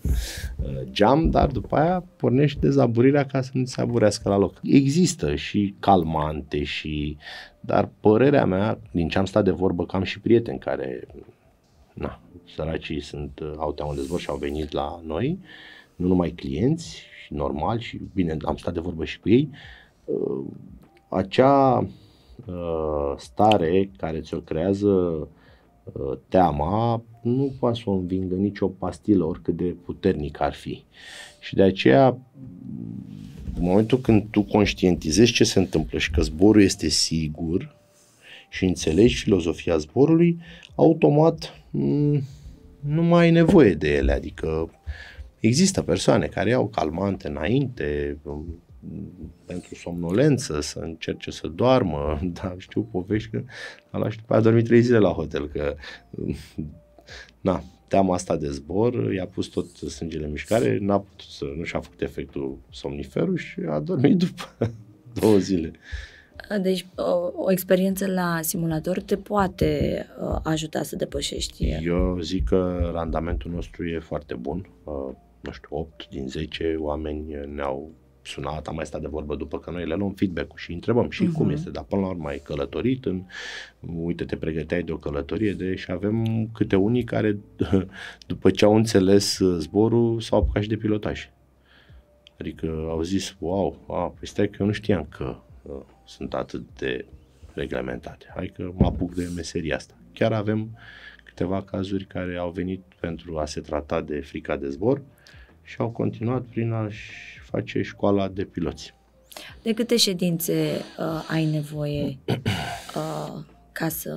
geam, dar după aia pornești dezaburirea ca să nu se aburească la loc. Există și calmante și... Dar părerea mea, din ce am stat de vorbă, că am și prieteni care, na, săracii sunt, au teamă de zbor și au venit la noi, nu numai clienți, normal, și bine, am stat de vorbă și cu ei, acea stare care ți-o creează teama nu poate să o învingă nicio pastilă, oricât de puternic ar fi. Și de aceea, în momentul când tu conștientizezi ce se întâmplă și că zborul este sigur și înțelegi filozofia zborului, automat nu mai ai nevoie de ele, adică există persoane care iau calmante înainte pentru somnolență, să încerce să doarmă, dar știu povești că a luat și după aia a dormit 3 zile la hotel, că na, teama asta de zbor i-a pus tot sângele în mișcare, n-a putut să, nu și-a făcut efectul somniferul și a dormit după 2 zile. Deci o experiență la simulator te poate ajuta să depășești. Eu zic că randamentul nostru e foarte bun. Nu știu, 8 din 10 oameni ne-au sunat, am mai stat de vorbă după, că noi le luăm feedback-ul și întrebăm și cum este, dar până la urmă ai călătorit, uite, te pregăteai de o călătorie și avem câte unii care după ce au înțeles zborul s-au apucat și de pilotaj. Adică au zis, wow, păi stai că eu nu știam că sunt atât de reglementate. Hai că mă apuc de meseria asta. Chiar avem câteva cazuri care au venit pentru a se trata de frica de zbor și au continuat prin a-și face școala de piloți. De câte ședințe ai nevoie ca să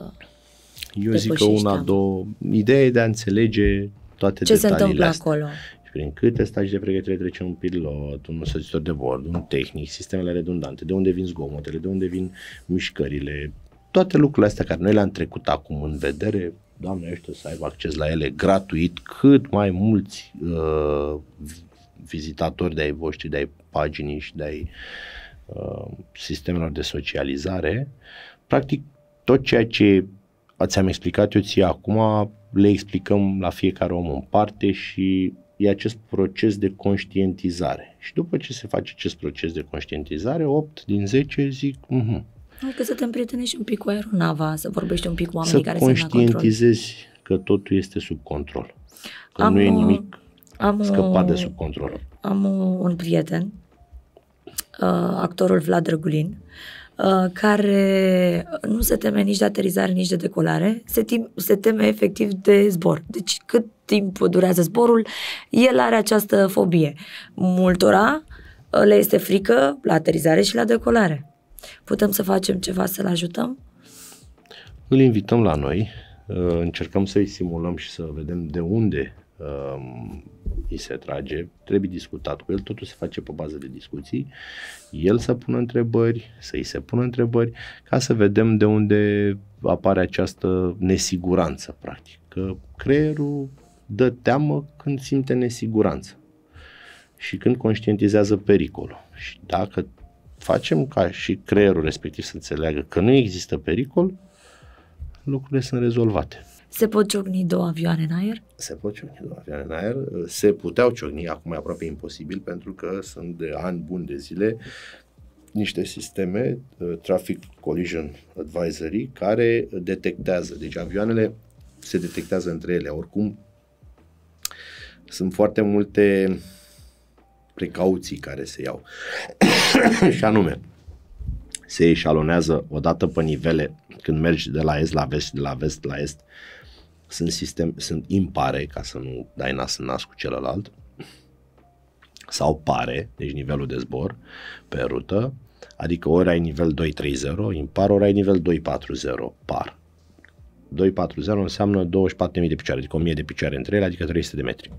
depășești? Eu zic că 1-2. Ideea e de a înțelege toate detaliile. Ce se întâmplă acolo? Prin câte stagii de pregătire trece un pilot, un săzitor de bord, un tehnic, sistemele redundante, de unde vin zgomotele, de unde vin mișcările, toate lucrurile astea care noi le-am trecut acum în vedere, Doamne ajută să aibă acces la ele gratuit cât mai mulți vizitatori de-ai voștri, de-ai paginii și de-ai sistemelor de socializare. Practic tot ceea ce ți-am explicat eu ție acum le explicăm la fiecare om în parte și e acest proces de conștientizare. Și după ce se face acest proces de conștientizare, 8 din 10 zic... Adică să te împrietenești un pic cu aeronava, să vorbești un pic cu oamenii care sunt la control. Să conștientizezi că totul este sub control. Că nu e nimic scăpat de sub control. Am un prieten, actorul Vlad Drăgulin, care nu se teme nici de aterizare, nici de decolare, se teme efectiv de zbor. Deci cât timp durează zborul, el are această fobie. Multora le este frică la aterizare și la decolare. Putem să facem ceva să-l ajutăm? Îl invităm la noi, încercăm să-i simulăm și să vedem de unde îi se trage, trebuie discutat cu el, totul se face pe bază de discuții, el să pună întrebări, să-i se pună întrebări, ca să vedem de unde apare această nesiguranță, practic, că creierul dă teamă când simte nesiguranță și când conștientizează pericolul. Și dacă facem ca și creierul respectiv să înțeleagă că nu există pericol, lucrurile sunt rezolvate. Se pot ciocni 2 avioane în aer? Se pot ciocni 2 avioane în aer. Se puteau ciocni, acum e aproape imposibil, pentru că sunt de ani buni de zile niște sisteme, Traffic Collision Advisory, care detectează. Deci avioanele se detectează între ele. Oricum, sunt foarte multe precauții care se iau. Și anume, se eșalonează odată pe nivele, când mergi de la est la vest și de la vest la est, sunt impare, ca să nu dai nas în nas cu celălalt, sau pare, deci nivelul de zbor pe rută, adică ori ai nivel 230 impar, ori ai nivel 240 par. 240 înseamnă 24.000 de picioare, adică 1.000 de picioare între ele, adică 300 de metri.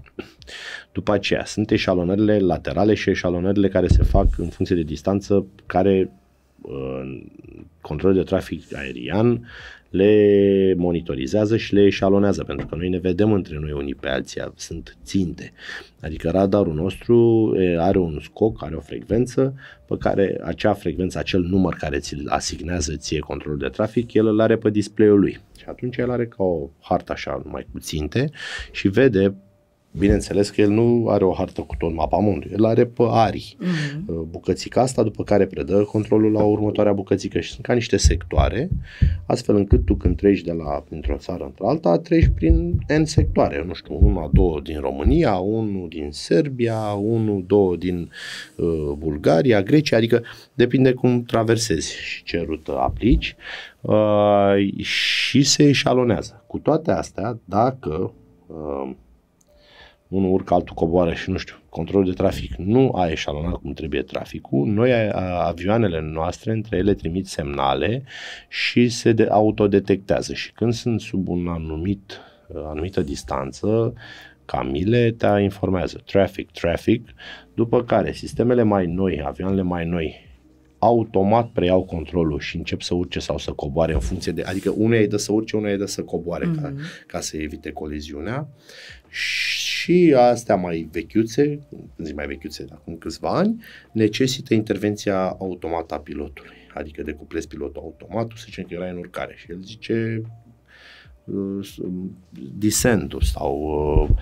După aceea sunt eșalonările laterale și eșalonările care se fac în funcție de distanță, care controlul de trafic aerian le monitorizează și le eșalonează, pentru că noi ne vedem între noi unii pe alții, sunt ținte. Adică radarul nostru are un scoc, are o frecvență pe care acea frecvență, acel număr care ți-l asignează ție controlul de trafic, el îl are pe display-ul lui. Și atunci el are ca o hartă așa numai cu ținte și vede. Bineînțeles că el nu are o hartă cu tot mapamondul, el are pe arii bucățica asta, după care predă controlul la următoarea bucățică și sunt ca niște sectoare, astfel încât tu când treci de la într-o țară într-alta, treci prin N sectoare, nu știu, 1-2 din România, 1 din Serbia, 1-2 din Bulgaria, Grecia, adică depinde cum traversezi și ce rută aplici și se eșalonează. Cu toate astea, dacă unul urcă, altul coboară și nu știu, controlul de trafic nu a eșalonat cum trebuie traficul, noi, avioanele noastre, între ele trimit semnale și se autodetectează și când sunt sub un anumită distanță, camile te informează, traffic, după care sistemele mai noi, avioanele mai noi, automat preiau controlul și încep să urce sau să coboare în funcție de, adică unul îi dă să urce, unul îi dă să coboare ca să evite coliziunea. Și astea mai vechiuțe, când zic mai vechiuțe, de acum câțiva ani, necesită intervenția automată a pilotului. Adică decuplezi pilotul automat, să zicem că era în urcare și el zice descendul sau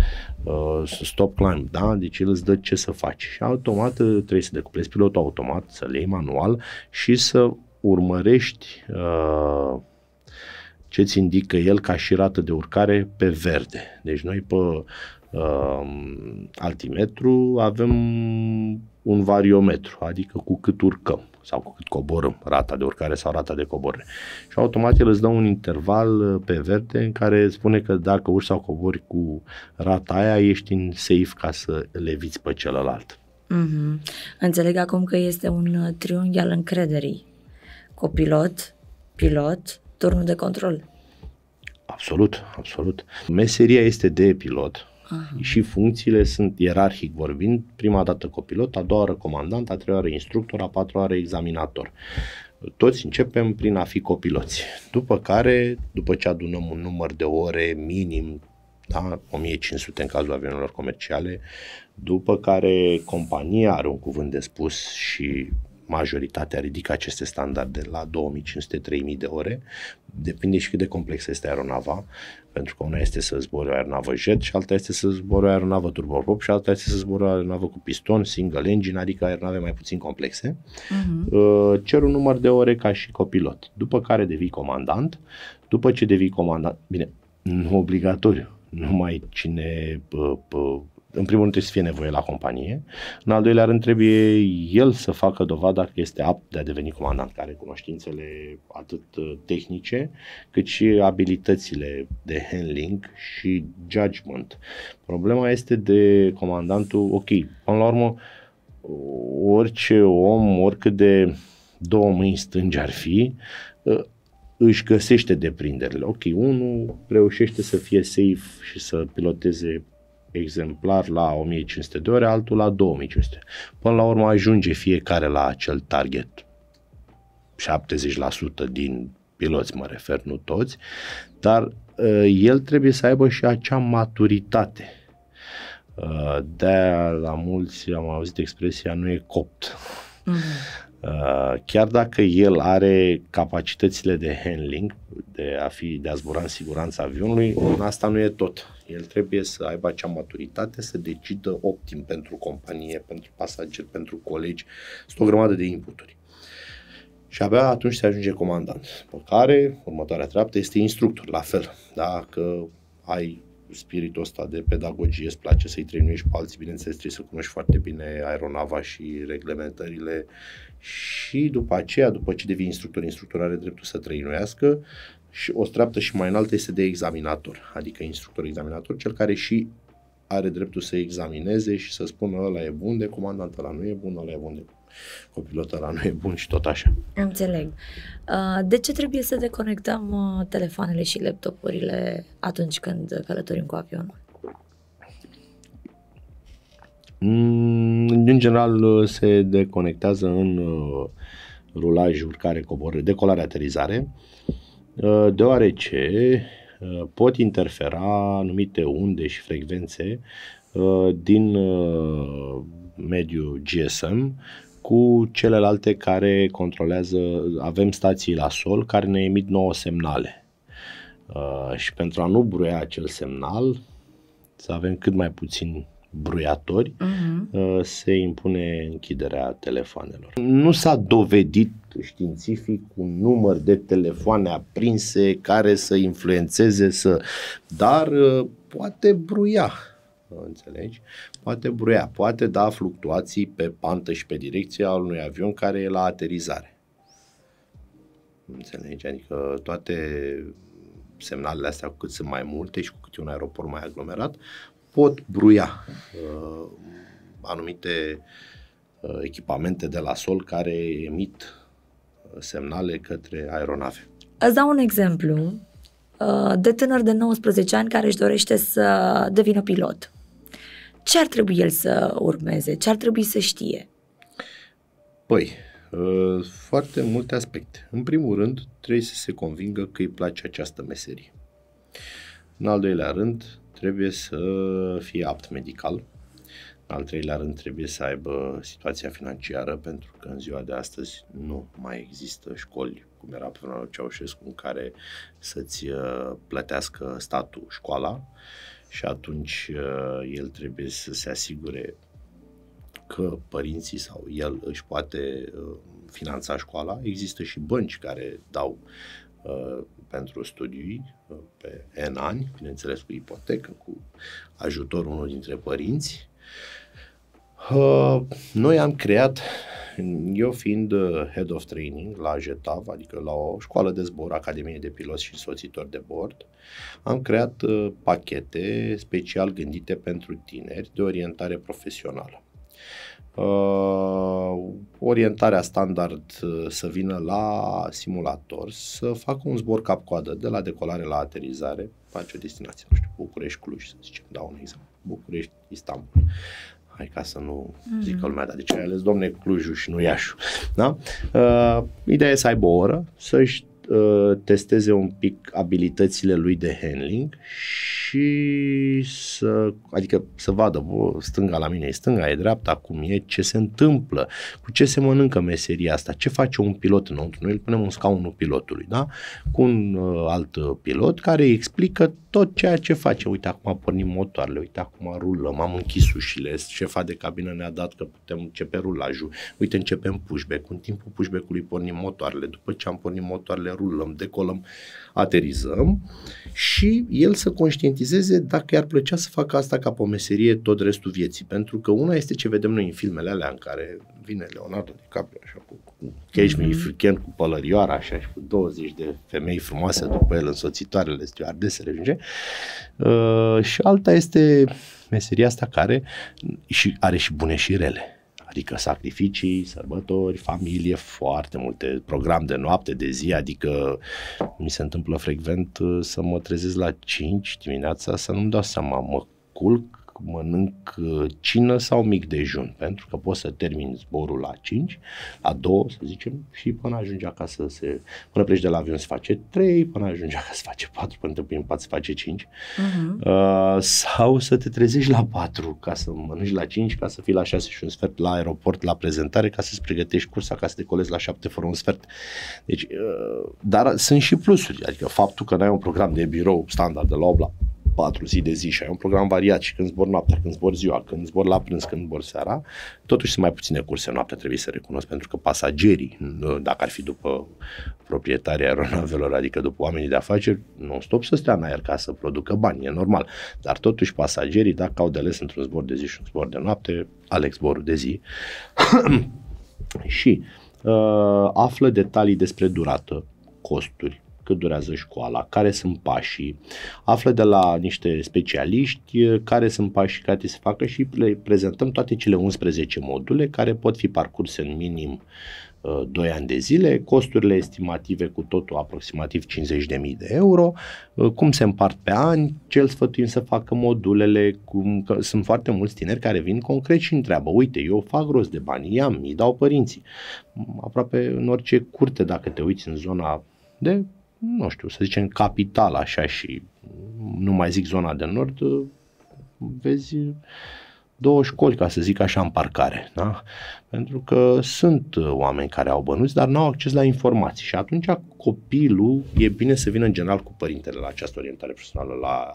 stop climb, da? Deci el îți dă ce să faci și automat trebuie să decuplezi pilotul automat, să-l iei manual și să urmărești ce îți indică el ca și rată de urcare pe verde. Deci noi pe altimetru avem un variometru, adică cu cât urcăm sau cu cât coborâm, rata de urcare sau rata de coborâre. Și automat el îți dă un interval pe verde în care spune că dacă urci sau cobori cu rata aia, ești în safe ca să leviți pe celălalt. Înțeleg acum că este un triunghi al încrederii. Copilot, pilot, turnul de control. Absolut, absolut. Meseria este de pilot. Și funcțiile sunt, ierarhic vorbind, prima dată copilot, a doua oară comandant, a treia oară instructor, a patra oară examinator. Toți începem prin a fi copiloți, după care, după ce adunăm un număr de ore minim, da, 1500 în cazul avioanelor comerciale, după care compania are un cuvânt de spus și majoritatea ridică aceste standarde la 2500-3000 de ore, depinde și cât de complexă este aeronava, pentru că una este să zbori o aeronavă jet și alta este să zbori o aeronavă turboprop și alta este să zbori o aeronavă cu piston, single engine, adică aeronave mai puțin complexe. Cer un număr de ore ca și copilot, după care devii comandant, după ce devii comandant, bine, nu obligatoriu, numai cine... În primul rând trebuie să fie nevoie la companie, în al doilea rând trebuie el să facă dovada că este apt de a deveni comandant, care are cunoștințele atât tehnice, cât și abilitățile de handling și judgment. Problema este de comandantul, ok, până la urmă, orice om, oricât de două mâini stângi ar fi, își găsește deprinderile. Ok, unul reușește să fie safe și să piloteze exemplar la 1500 de ore, altul la 2500. Până la urmă ajunge fiecare la acel target. 70% din piloți mă refer, nu toți, dar el trebuie să aibă și acea maturitate. De-aia la mulți am auzit expresia nu e copt. Chiar dacă el are capacitățile de handling, de a zbura în siguranță avionului, asta nu e tot. El trebuie să aibă acea maturitate, să decidă optim pentru companie, pentru pasageri, pentru colegi. Sunt o grămadă de inputuri. Și abia atunci se ajunge comandant. După care, următoarea treaptă este instructor, la fel. Dacă ai spiritul ăsta de pedagogie, îți place să-i trăinuiești pe alții, bineînțeles trebuie să cunoști foarte bine aeronava și reglementările și după aceea, după ce devii instructor, instructorul are dreptul să trăinuiască și o treaptă și mai înaltă este de examinator, adică instructor-examinator, cel care și are dreptul să examineze și să spună ăla e bun de comandant, ăla nu e bun, ăla e bun de copilotul ăla nu e bun și tot așa. Înțeleg. De ce trebuie să deconectăm telefoanele și laptopurile atunci când călătorim cu avionul? În general se deconectează în rulaj, urcare, coborâre, decolare, aterizare, deoarece pot interfera anumite unde și frecvențe din mediul GSM cu celelalte care controlează, avem stații la sol care ne emit nouă semnale și pentru a nu bruia acel semnal, să avem cât mai puțin bruiatori, se impune închiderea telefoanelor. Nu s-a dovedit științific un număr de telefoane aprinse care să influențeze, dar poate bruia, înțelegi? Poate bruia, poate da fluctuații pe pantă și pe direcția unui avion care e la aterizare. Înțelegi? Adică toate semnalele astea, cu cât sunt mai multe și cu cât e un aeroport mai aglomerat, pot bruia anumite echipamente de la sol care emit semnale către aeronave. Îți dau un exemplu de tânăr de 19 ani care își dorește să devină pilot. Ce ar trebui el să urmeze? Ce ar trebui să știe? Păi, foarte multe aspecte. În primul rând, trebuie să se convingă că îi place această meserie. În al doilea rând, trebuie să fie apt medical. În al treilea rând, trebuie să aibă situația financiară, pentru că în ziua de astăzi nu mai există școli, cum era pe vremea lui Ceaușescu, în care să-ți plătească statul școala, și atunci el trebuie să se asigure că părinții sau el își poate finanța școala. Există și bănci care dau pentru studii pe N ani, bineînțeles cu ipotecă, cu ajutorul unul dintre părinți. Noi am creat, eu fiind Head of Training la JETAV, adică la o școală de zbor, Academie de Piloți și Însoțitori de Bord, am creat pachete special gândite pentru tineri de orientare profesională. Orientarea standard să vină la simulator, să facă un zbor cap-coadă de la decolare la aterizare, face o destinație, nu știu, București, Cluj, să zicem, dau un exemplu, București, Istanbul, hai ca să nu zică lumea, dar de ce ai ales, domne, Clujul și nu Iașul, da? Ideea e să aibă o oră, să-și testeze un pic abilitățile lui de handling și să, adică să vadă, bă, stânga la mine e stânga, e dreapta, cum e, ce se întâmplă, cu ce se mănâncă meseria asta, ce face un pilot înăuntru. Noi îl punem în scaunul pilotului, da? Cu un alt pilot care îi explică tot ceea ce face. Uite, acum pornim motoarele, uite, acum rulăm, am închis ușile, șefa de cabină ne-a dat că putem începe rulajul, uite, începem pushback, în timpul pushback-ului pornim motoarele, după ce am pornit motoarele, rulăm, decolăm, aterizăm, și el să conștientizeze dacă i-ar plăcea să facă asta ca o meserie tot restul vieții. Pentru că una este ce vedem noi în filmele alea în care vine Leonardo DiCaprio așa cu Catch Me If You Can, cu pălărioara așa și cu 20 de femei frumoase după el, însoțitoarele, stewardesele, și alta este meseria asta care și are și bune și rele. Adică sacrificii, sărbători, familie, foarte multe, program de noapte, de zi, adică mi se întâmplă frecvent să mă trezesc la 5 dimineața să nu-mi dau seama, mă culc, mănânc cină sau mic dejun, pentru că pot să termin zborul la 5, la 2, să zicem, și până ajunge acasă, până pleci de la avion se face 3, până ajunge acasă se face 4, până te pui în pat se face 5, sau să te trezești la 4 ca să mănânci la 5, ca să fii la 6 și un sfert la aeroport, la prezentare, ca să-ți pregătești cursa, ca să decolezi la 7 fără un sfert. Deci, dar sunt și plusuri, adică faptul că n-ai un program de birou standard de la 8 la 4 zi de zi și ai un program variat și când zbor noaptea, când zbor ziua, când zbor la prânz, când zbor seara, totuși sunt mai puține curse noaptea, trebuie să recunosc, pentru că pasagerii, dacă ar fi după proprietarii aeronavelor, adică după oamenii de afaceri, nu stop să stea în aer ca să producă bani, e normal, dar totuși pasagerii, dacă au de ales într-un zbor de zi și un zbor de noapte, aleg zborul de zi și află detalii despre durată, costuri, cât durează școala, care sunt pașii, află de la niște specialiști care sunt pașii care se facă și le prezentăm toate cele 11 module care pot fi parcurse în minim 2 ani de zile, costurile estimative cu totul aproximativ 50.000 de euro, cum se împart pe ani, ce îl sfătuim să facă modulele, cum, că sunt foarte mulți tineri care vin concret și întreabă, uite, eu fac rost de bani, mi dau părinții. Aproape în orice curte, dacă te uiți în zona de, nu știu, să zicem capital așa și nu mai zic zona de nord, vezi 2 școli, ca să zic așa, în parcare, da? Pentru că sunt oameni care au bănuți, dar nu au acces la informații și atunci copilul e bine să vină în general cu părintele la această orientare personală la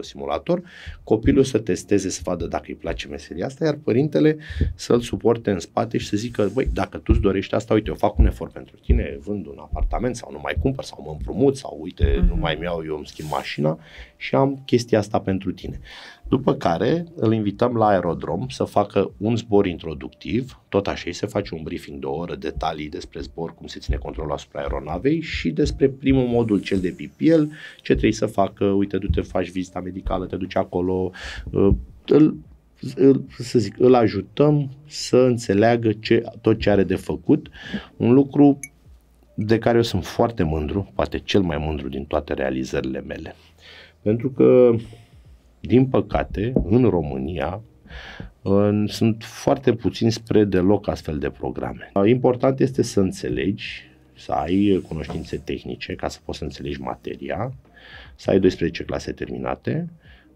simulator, copilul să testeze, să vadă dacă îi place meseria asta, iar părintele să-l suporte în spate și să zică, băi, dacă tu îți dorești asta, uite, eu fac un efort pentru tine, vând un apartament sau nu mai cumpăr sau mă împrumut sau uite, nu mai mi-au, eu îmi schimb mașina și am chestia asta pentru tine. După care îl invităm la aerodrom să facă un zbor introductiv, tot așa se face un briefing de o oră, detalii despre zbor, cum se ține controlul asupra aeronavei și despre primul modul, cel de PPL, ce trebuie să facă, uite, du-te, faci vizita medicală, te duci acolo, îl ajutăm să înțeleagă tot ce are de făcut, un lucru de care eu sunt foarte mândru, poate cel mai mândru din toate realizările mele, pentru că din păcate, în România sunt foarte puțini spre deloc astfel de programe. Important este să înțelegi, să ai cunoștințe tehnice ca să poți să înțelegi materia, să ai 12 clase terminate,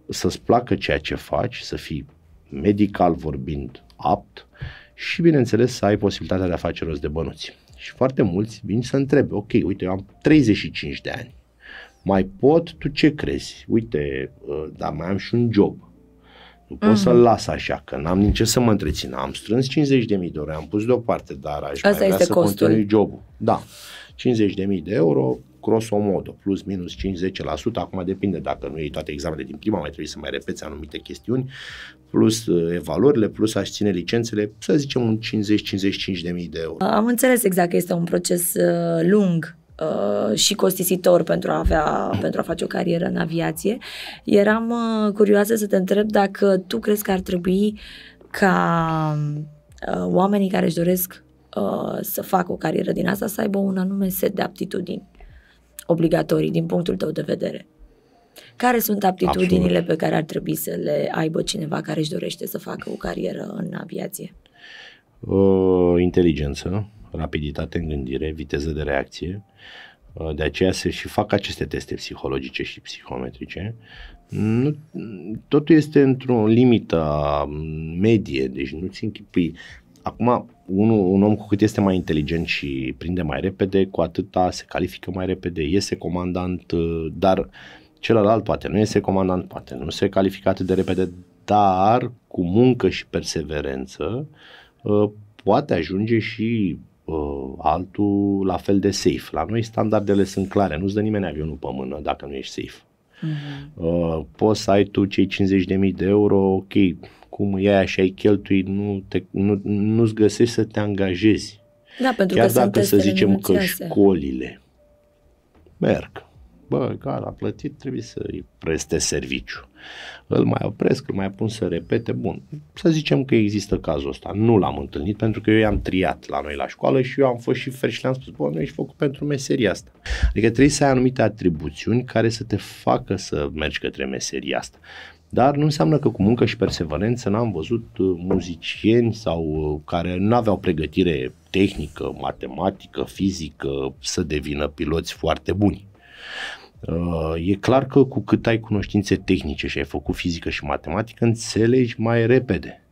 să-ți placă ceea ce faci, să fii medical vorbind apt și, bineînțeles, să ai posibilitatea de a face rost de bănuți. Și foarte mulți vin să întrebe, ok, uite, eu am 35 de ani. Mai pot? Tu ce crezi? Uite, dar mai am și un job. Nu pot să-l las așa, că n-am nici ce să mă întrețin. Am strâns 50.000 de euro, am pus deoparte, dar aș mai vrea să continui jobul. Da, 50.000 de euro, grosomodo, plus minus 5-10%, acum depinde, dacă nu iei toate examenele din prima, mai trebuie să mai repeți anumite chestiuni, plus evaluările, plus aș ține licențele, să zicem un 50-55.000 de euro. Am înțeles exact că este un proces lung și costisitor pentru a face o carieră în aviație. Eram curioasă să te întreb dacă tu crezi că ar trebui ca oamenii care își doresc să facă o carieră din asta să aibă un anume set de aptitudini obligatorii din punctul tău de vedere. Care sunt aptitudinile pe care ar trebui să le aibă cineva care își dorește să facă o carieră în aviație? Inteligență, rapiditate în gândire, viteză de reacție, de aceea se și fac aceste teste psihologice și psihometrice. Nu, totul este într-o limită medie, deci nu-ți închipui. Acum, un om cu cât este mai inteligent și prinde mai repede, cu atâta se califică mai repede, iese comandant, dar celălalt poate nu iese comandant, poate nu se califică atât de repede, dar cu muncă și perseverență poate ajunge și altul la fel de safe. La noi standardele sunt clare, nu-ți dă nimeni avionul pe mână dacă nu ești safe. Poți să ai tu cei 50.000 de euro, ok, cum îi ai așa îi cheltui, nu-ți găsești să te angajezi. Da, pentru chiar că dacă să zicem că școlile merg, bă, gata, a plătit, trebuie să-i preste serviciu. Îl mai opresc, îl mai pun să repete, bun. Să zicem că există cazul ăsta. Nu l-am întâlnit pentru că eu i-am triat la noi la școală și eu am fost și fer și le-am spus, bă, nu ești făcut pentru meseria asta. Adică trebuie să ai anumite atribuțiuni care să te facă să mergi către meseria asta. Dar nu înseamnă că cu muncă și perseverență n-am văzut muzicieni sau care nu aveau pregătire tehnică, matematică, fizică, să devină piloți foarte buni. E clar că cu cât ai cunoștințe tehnice și ai făcut fizică și matematică, înțelegi mai repede.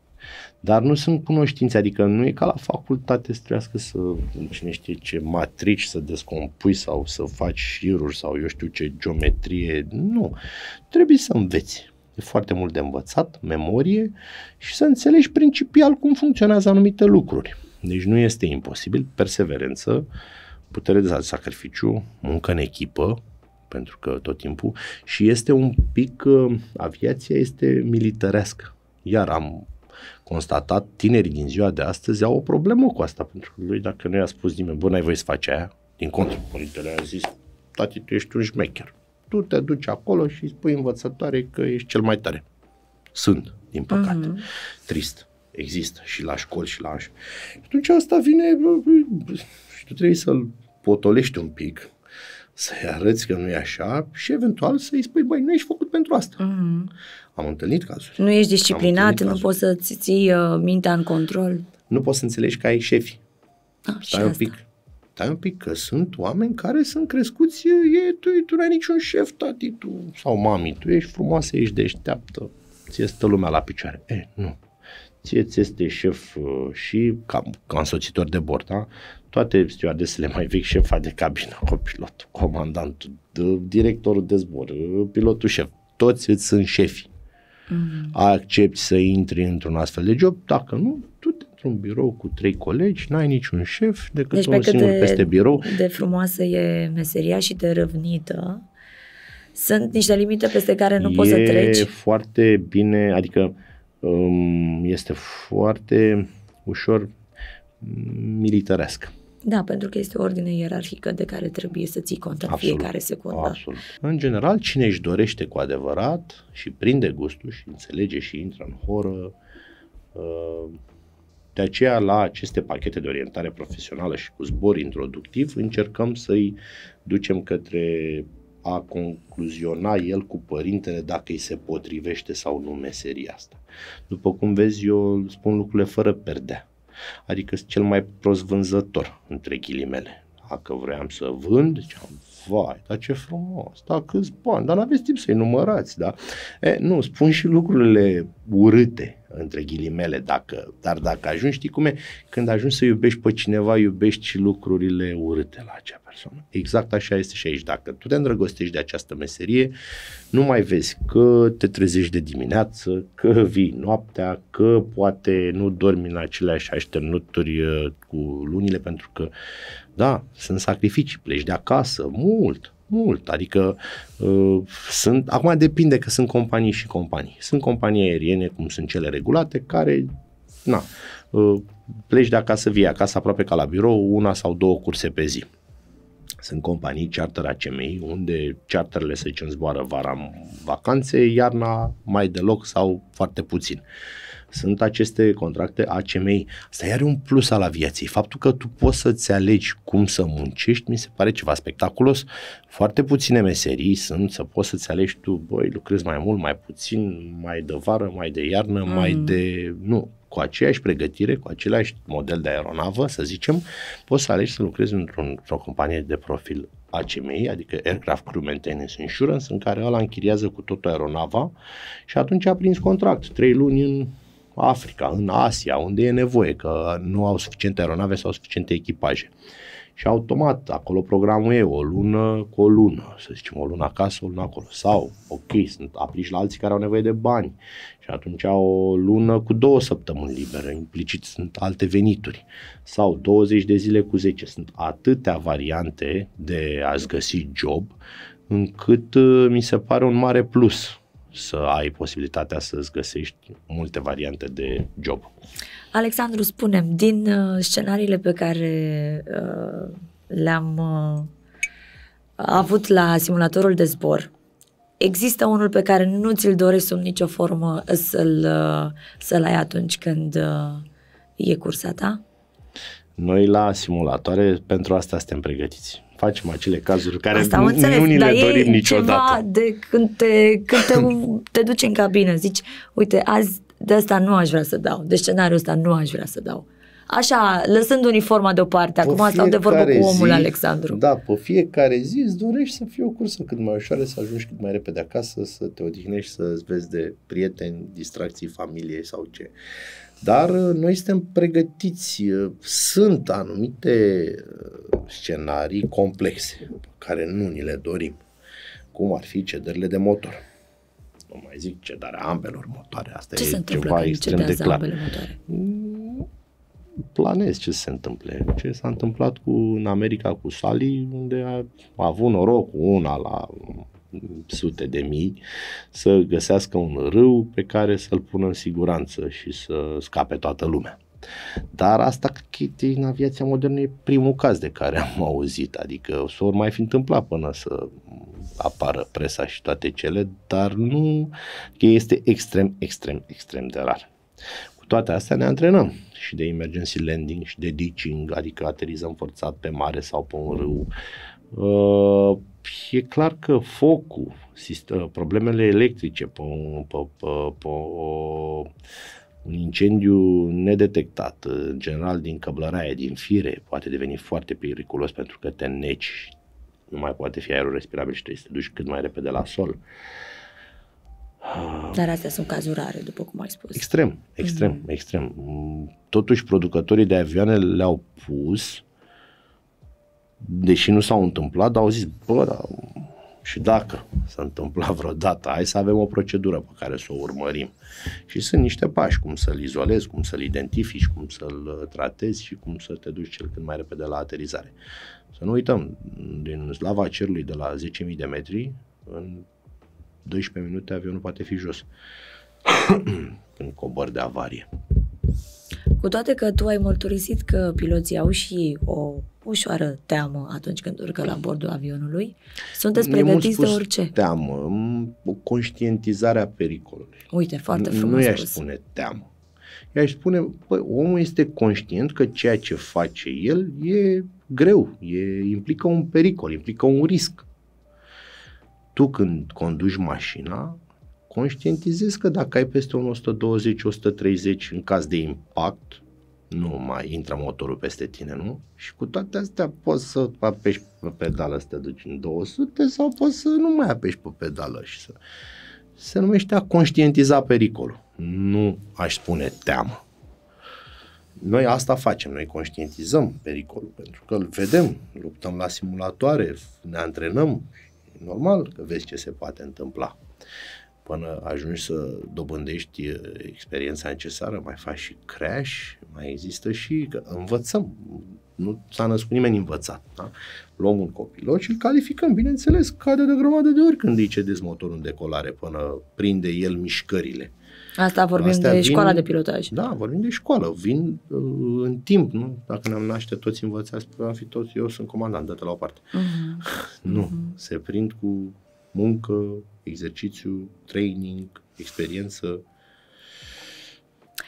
Dar nu sunt cunoștințe, adică nu e ca la facultate să trească să, cine știe ce, matrici să descompui sau să faci șiruri sau eu știu ce, geometrie. Nu, trebuie să înveți. E foarte mult de învățat, memorie și să înțelegi principial cum funcționează anumite lucruri. Deci nu este imposibil, perseverență, putere de sacrificiu, muncă în echipă, pentru că tot timpul, și este un pic, aviația este militarească. Iar am constatat, tinerii din ziua de astăzi au o problemă cu asta, pentru că lui, dacă nu i-a spus nimeni, bă, n-ai voie să faci aia, din contră, părintele a zis, tati, tu ești un șmecher. Tu te duci acolo și spui învățătoare că ești cel mai tare. Sunt, din păcate. Uh-huh. Trist. Există și la școli și la așa. Atunci asta vine și tu trebuie să-l potolești un pic, să-i arăți că nu e așa și eventual să-i spui, băi, nu ești făcut pentru asta. Mm. Am întâlnit cazuri. Nu ești disciplinat, nu poți să-ți ții mintea în control. Nu poți să înțelegi că ai șefi. Ah, stai un pic, că sunt oameni care sunt crescuți, tu n-ai niciun șef, tati, tu sau mami, tu ești frumoasă, ești deșteaptă, ție stă lumea la picioare. Nu. Ție-ți este șef și ca însoțitor de bord, da? Toate stewardesele mai vechi, șefa de cabină, copilot, comandantul, directorul de zbor, pilotul șef, toți îți sunt șefi. Mm-hmm. Accepti să intri într-un astfel de job, dacă nu, tu într-un birou cu 3 colegi, n-ai niciun șef decât unul singur peste birou. De frumoasă e meseria și de răvnită. Sunt niște limite peste care nu poți să treci. E foarte bine, adică este foarte ușor militarească. Da, pentru că este o ordine ierarhică de care trebuie să ții cont în fiecare secundă. Absolut. În general, cine își dorește cu adevărat și prinde gustul și înțelege și intră în horă, de aceea la aceste pachete de orientare profesională și cu zbor introductiv încercăm să-i ducem către a concluziona el cu părintele dacă îi se potrivește sau nu meseria asta. După cum vezi, eu spun lucrurile fără perdea. Adică sunt cel mai prost vânzător, între ghilimele. Dacă vreau să vând, ziceam, vai, dar ce frumos, da, câți bani, dar n-aveți timp să-i numărați, da? Nu, spun și lucrurile urâte, între ghilimele, dar dacă ajungi, știi cum e? Când ajungi să iubești pe cineva, iubești și lucrurile urâte la acea persoană. Exact așa este și aici. Dacă tu te îndrăgostești de această meserie, nu mai vezi că te trezești de dimineață, că vii noaptea, că poate nu dormi în aceleași așternuturi cu lunile, pentru că, da, sunt sacrificii, pleci de acasă, mult, adică sunt, acum depinde că sunt companii și companii. Sunt companii aeriene, cum sunt cele regulate, care, pleci de acasă, vii acasă aproape ca la birou, 1 sau 2 curse pe zi. Sunt companii charter ACMI, unde charterele, să zicem, zboară vara în vacanțe, iarna mai deloc sau foarte puțin. Sunt aceste contracte ACMI. Asta are un plus al aviației. Faptul că tu poți să-ți alegi cum să muncești, mi se pare ceva spectaculos. Foarte puține meserii sunt să poți să-ți alegi tu, băi, lucrezi mai mult, mai puțin, mai de vară, mai de iarnă, mai de... Nu, cu aceeași pregătire, cu același model de aeronavă, să zicem, poți să alegi să lucrezi într-o companie de profil ACMI, adică Aircraft Crew Maintenance Insurance, în care ăla închiriază cu totul aeronava și atunci a prins contract. 3 luni în Africa, în Asia, unde e nevoie, că nu au suficiente aeronave sau suficiente echipaje. Și automat, acolo programul e o lună cu o lună, să zicem, o lună acasă, o lună acolo. Sau, ok, sunt aplici la alții care au nevoie de bani și atunci o lună cu 2 săptămâni libere, implicit sunt alte venituri. Sau 20 de zile cu 10, sunt atâtea variante de a-ți găsi job, încât mi se pare un mare plus să ai posibilitatea să-ți găsești multe variante de job. Alexandru, spune-mi, din scenariile pe care le-am avut la simulatorul de zbor, există unul pe care nu ți-l dorești sub nicio formă să-l ai atunci când e cursa ta? Noi la simulatoare pentru asta suntem pregătiți. Facem acele cazuri care nu ni le dorim niciodată. De când te duci în cabină, zici, uite, azi de asta nu aș vrea să dau, de scenariul ăsta nu aș vrea să dau. Așa, lăsând uniforma deoparte, acum stau de vorbă cu omul, Alexandru. Da, pe fiecare zi îți dorești să fie o cursă cât mai ușoară, să ajungi cât mai repede acasă, să te odihnești, să-ți vezi de prieteni, distracții, familie sau ce. Dar noi suntem pregătiți. Sunt anumite scenarii complexe pe care nu ni le dorim, cum ar fi cedările de motor. Nu mai zic cedarea ambelor motoare, asta e ceva extrem de clar. Planez ce se întâmple. Ce s-a întâmplat în America cu Sully, unde a avut noroc una la 100.000 să găsească un râu pe care să-l pună în siguranță și să scape toată lumea. Dar asta în aviația modernă e primul caz de care am auzit, adică s-o mai fi întâmplat până să apară presa și toate cele, dar nu, este extrem de rar. Cu toate astea ne antrenăm și de emergency landing și de ditching, adică aterizăm forțat pe mare sau pe un râu. E clar că focul, problemele electrice pe un incendiu nedetectat, în general din căblăraie, din fire, poate deveni foarte periculos pentru că te înneci, nu mai poate fi aerul respirabil și trebuie să te duci cât mai repede la sol. Dar astea sunt cazuri rare, după cum ai spus. Extrem. Totuși producătorii de avioane le-au pus, deși nu s-au întâmplat, dar au zis, bă, da, și dacă s-a întâmplat vreodată, hai să avem o procedură pe care să o urmărim. Și sunt niște pași, cum să-l izolezi, cum să-l identifici, cum să-l tratezi și cum să te duci cel cât mai repede la aterizare. Să nu uităm, din slava cerului de la 10.000 de metri, în 12 minute avionul poate fi jos în cobor de avarie. Cu toate că tu ai mărturisit că piloții au și ei o ușoară teamă atunci când urcă la bordul avionului, sunteți pregătiți de orice. Teamă, conștientizarea pericolului. Uite, foarte frumos. Nu i-aș spune teamă. I-aș spune, bă, omul este conștient că ceea ce face el e greu, implică un pericol, implică un risc. Tu când conduci mașina, conștientizezi că dacă ai peste 120-130 în caz de impact, nu mai intră motorul peste tine, nu? Și cu toate astea poți să apeși pe pedală să te duci în 200 sau poți să nu mai apeși pe pedală. Și să... Se numește a conștientiza pericolul. Nu aș spune teamă. Noi asta facem, noi conștientizăm pericolul pentru că îl vedem, luptăm la simulatoare, ne antrenăm. E normal că vezi ce se poate întâmpla. Până ajungi să dobândești experiența necesară, mai faci și crash, mai există și că învățăm. Nu s-a născut nimeni învățat. Da? Luăm un copilot și îl calificăm, bineînțeles, cade de grămadă de ori când îi cedezi motorul în decolare până prinde el mișcările. Asta vorbim de școala de pilotaj. Da, vorbim de școală. Vin în timp, nu? Dacă ne-am naște toți învățați, am fi toți, eu sunt comandant, dă-te la o parte. Nu, se prind cu muncă, exercițiu, training, experiență.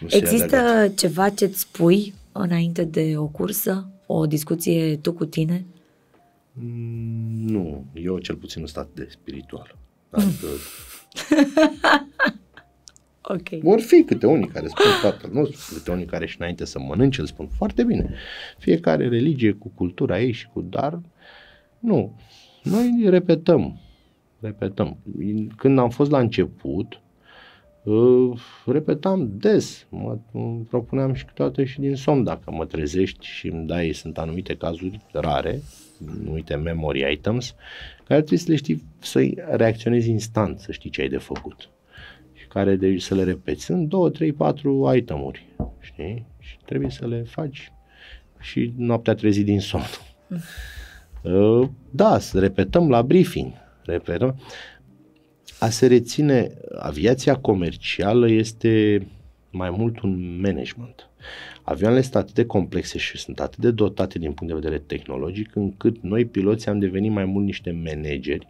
Există ceva ce-ți spui înainte de o cursă? O discuție tu cu tine? Nu, eu cel puțin nu sunt atât de spiritual. Adică... Okay. Vor fi câte unii care spun Tatăl nostru, câte unii care și înainte să mănânce îl spun foarte bine. Fiecare religie cu cultura ei și cu dar. Nu, noi repetăm. Când am fost la început, repetam des, mă propuneam și câteodată și din somn, dacă mă trezești și îmi dai, sunt anumite cazuri rare, anumite memory items, care trebuie să le știi, să-i reacționezi instant, să știi ce ai de făcut. Și care deci să le repeți. Sunt 2, 3, 4 itemuri, știi? Și trebuie să le faci și noaptea trezi din somn. Da, să repetăm la briefing. Reperă. A se reține, aviația comercială este mai mult un management. Avioanele sunt atât de complexe și sunt atât de dotate din punct de vedere tehnologic, încât noi piloții am devenit mai mult niște manageri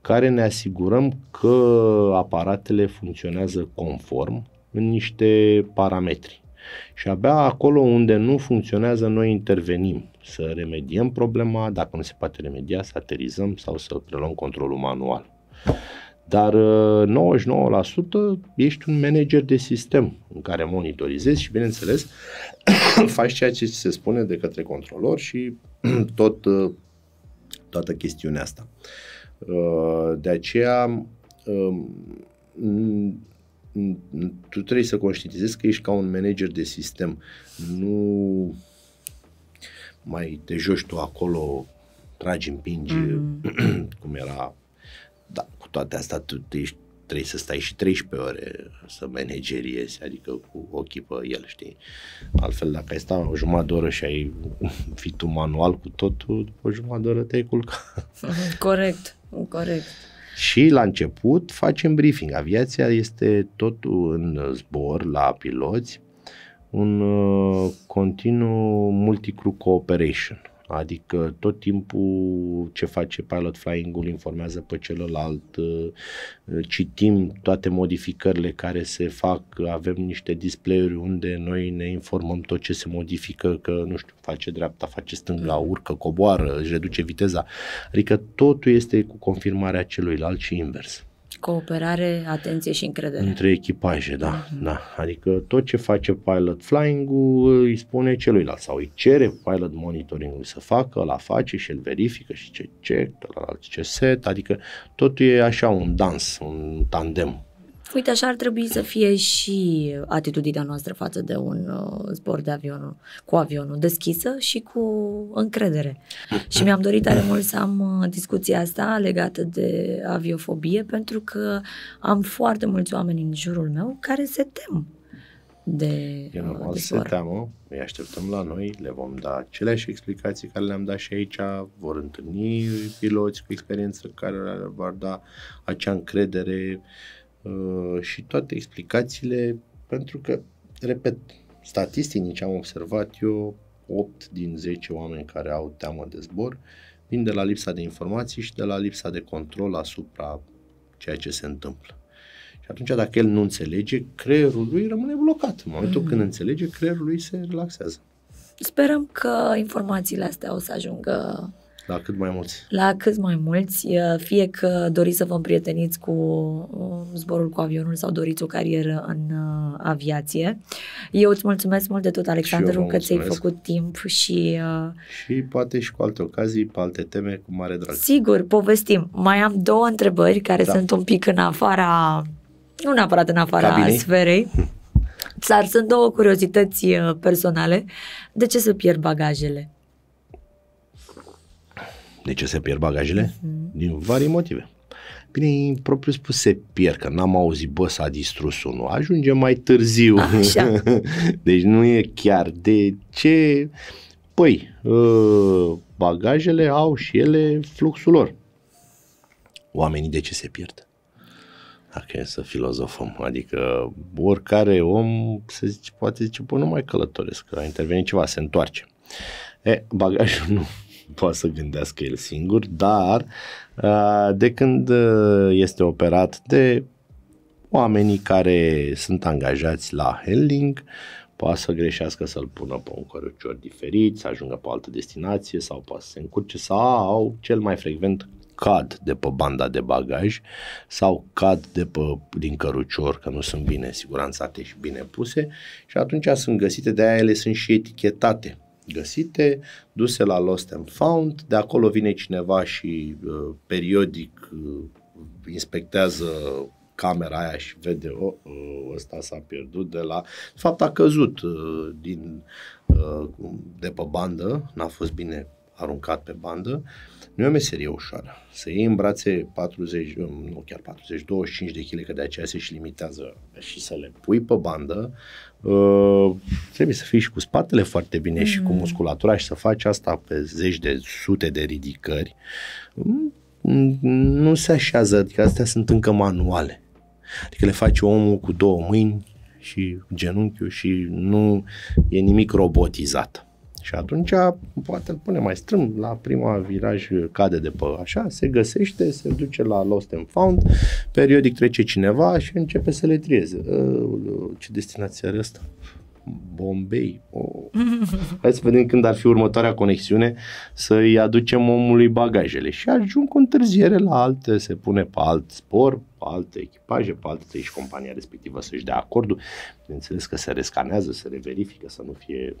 care ne asigurăm că aparatele funcționează conform în niște parametri. Și abia acolo unde nu funcționează, noi intervenim să remediem problema, dacă nu se poate remedia, să aterizăm sau să preluăm controlul manual. Dar 99% ești un manager de sistem în care monitorizezi și, bineînțeles, faci ceea ce se spune de către controlor și toată chestiunea asta. De aceea tu trebuie să conștientizezi că ești ca un manager de sistem. Nu mai te joci tu acolo, tragi, împingi, cum era. Da, cu toate astea tu trebuie să stai și 13 ore să manageriezi, adică cu ochii pe el, știi? Altfel, dacă ai sta o jumătate de oră și ai fi tu manual cu totul, după o jumătate de oră te-ai culcat. Corect. Și la început facem briefing. Aviația este totul în zbor la piloți. un continuu multi-crew cooperation, adică tot timpul ce face pilot flying-ul informează pe celălalt, citim toate modificările care se fac, avem niște display-uri unde noi ne informăm tot ce se modifică, că nu știu, face dreapta, face stânga, urcă, coboară, își reduce viteza, adică totul este cu confirmarea celuilalt și invers. Cooperare, atenție și încredere. Între echipaje, da, da. Adică tot ce face pilot flying-ul îi spune celuilalt sau îi cere pilot monitoring-ul să facă, ăla face și îl verifică și ce check, ălalt ce set, adică totul e așa un dans, un tandem. Uite, așa ar trebui să fie și atitudinea noastră față de un zbor de avionul, cu avionul, deschisă și cu încredere. Și mi-am dorit tare mult să am discuția asta legată de aviofobie, pentru că am foarte mulți oameni în jurul meu care se tem de zbor. E normal să se teamă, îi așteptăm la noi, le vom da aceleași explicații care le-am dat și aici, vor întâlni piloți cu experiență care vor da acea încredere și toate explicațiile, pentru că, repet, statistic am observat eu 8 din 10 oameni care au teamă de zbor vin de la lipsa de informații și de la lipsa de control asupra ceea ce se întâmplă. Și atunci, dacă el nu înțelege, creierul lui rămâne blocat. În momentul când înțelege, creierul lui se relaxează. Sperăm că informațiile astea o să ajungă la cât mai mulți. La cât mai mulți, fie că doriți să vă împrieteniți cu zborul cu avionul sau doriți o carieră în aviație. Eu îți mulțumesc mult de tot, Alexandru, că ți-ai făcut timp și... Și poate și cu alte ocazii, pe alte teme, cu mare drag. Sigur, povestim. Mai am două întrebări care sunt un pic în afara, nu neapărat în afara cabinei, sferei. Dar sunt două curiozități personale. De ce se pierd bagajele? De ce se pierd bagajele? Din vari motive. Bine, propriu spus se pierd, că n-am auzit, bă, s-a distrus unul, ajunge mai târziu. Așa. Deci nu e chiar de ce... Păi, bagajele au și ele fluxul lor. Oamenii de ce se pierd? Dacă e să filozofăm, adică oricare om se zice, poate zice, bă, nu mai călătoresc, că a intervenit ceva, se întoarce. E, bagajul nu poate să gândească el singur, dar de când este operat de oamenii care sunt angajați la handling, poate să greșească să-l pună pe un cărucior diferit, să ajungă pe o altă destinație sau poate să se încurce sau cel mai frecvent cad de pe banda de bagaj sau cad de pe, din cărucior, că nu sunt bine siguranțate și bine puse și atunci sunt găsite, de aia ele sunt și etichetate. Găsite, duse la Lost and Found, de acolo vine cineva și periodic inspectează camera aia și vede, ăsta s-a pierdut de la... De fapt a căzut de pe bandă, n-a fost bine aruncat pe bandă. Nu e o meserie ușoară. Să iei în brațe 40, nu chiar 40, 25 de kg, că de aceea se și limitează și să le pui pe bandă, trebuie să fii și cu spatele foarte bine și cu musculatura și să faci asta pe zeci de sute de ridicări. Nu se așează, adică astea sunt încă manuale. Adică le face omul cu două mâini și genunchiul și nu e nimic robotizat. Și atunci poate îl pune mai strâmb, la prima viraj cade de pe așa, se găsește, se duce la Lost and Found, periodic trece cineva și începe să le trieze. Ce destinație are asta? Bombay. Hai să vedem când ar fi următoarea conexiune să-i aducem omului bagajele și ajung cu întârziere la alte, se pune pe alt spor, pe alte echipaje, pe alte și compania respectivă să-și dea acordul. Bineînțeles că se rescanează, se reverifică să nu fie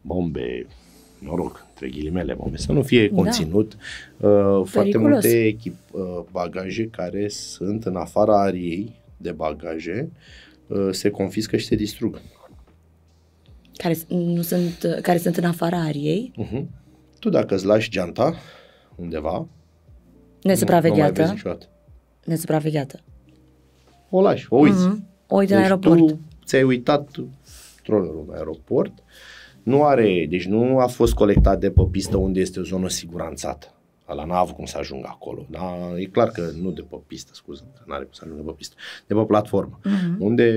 bombe, noroc, între ghilimele, bombe, să nu fie conținut foarte multe bagaje care sunt în afara ariei de bagaje, se confiscă și se distrug. Care sunt în afara ariei? Tu dacă îți lași geanta undeva, nesupravegheată, o lași, o uiți. O uiți în aeroport. Tu ți-ai uitat trolerul în aeroport, nu are, deci nu a fost colectat de pe pistă unde este o zonă siguranțată. Ăla n-a avut cum să ajungă acolo. Dar e clar că nu de pe pistă, scuză, că n-are cum să ajungă pe pistă. De pe platformă, unde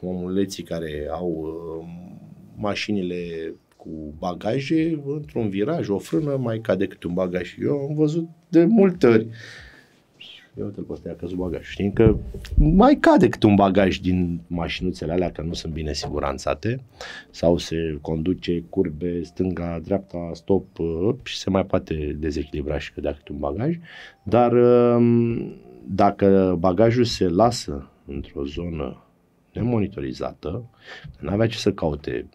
omuleții care au mașinile cu bagaje, într-un viraj, o frână, mai cade câte un bagaj. Eu am văzut de multe ori. Eu uite-l pe ăsta, a căzut bagajul. Știi că mai cade câte un bagaj din mașinuțele alea care nu sunt bine siguranțate sau se conduce curbe stânga, dreapta, stop și se mai poate dezechilibra și cădea câte un bagaj. Dar dacă bagajul se lasă într-o zonă nemonitorizată, n-avea ce să caute,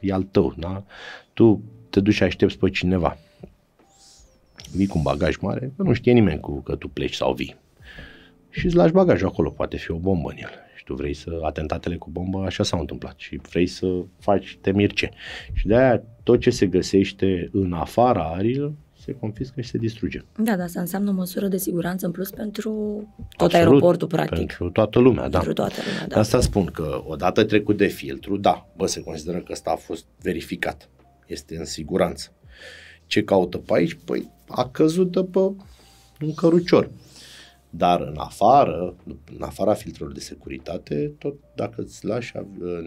e al tău, da? Tu te duci și aștepți pe cineva. Vii cu un bagaj mare, că nu știe nimeni că tu pleci sau vii. Și îți lași bagajul acolo, poate fi o bombă în el. Și tu vrei să, atentatele cu bombă așa s-au întâmplat și vrei să faci temir ce. Și de-aia tot ce se găsește în afara arilor se confiscă și se distruge. Da, dar asta înseamnă o măsură de siguranță în plus pentru tot aeroportul, practic. Pentru toată lumea, da. Pentru toată lumea, da. De asta spun că odată trecut de filtru, da, bă, se consideră că ăsta a fost verificat. Este în siguranță. Ce caută pe aici? Păi a căzut de pe un cărucior. Dar în afara filtrelor de securitate, tot dacă îți lași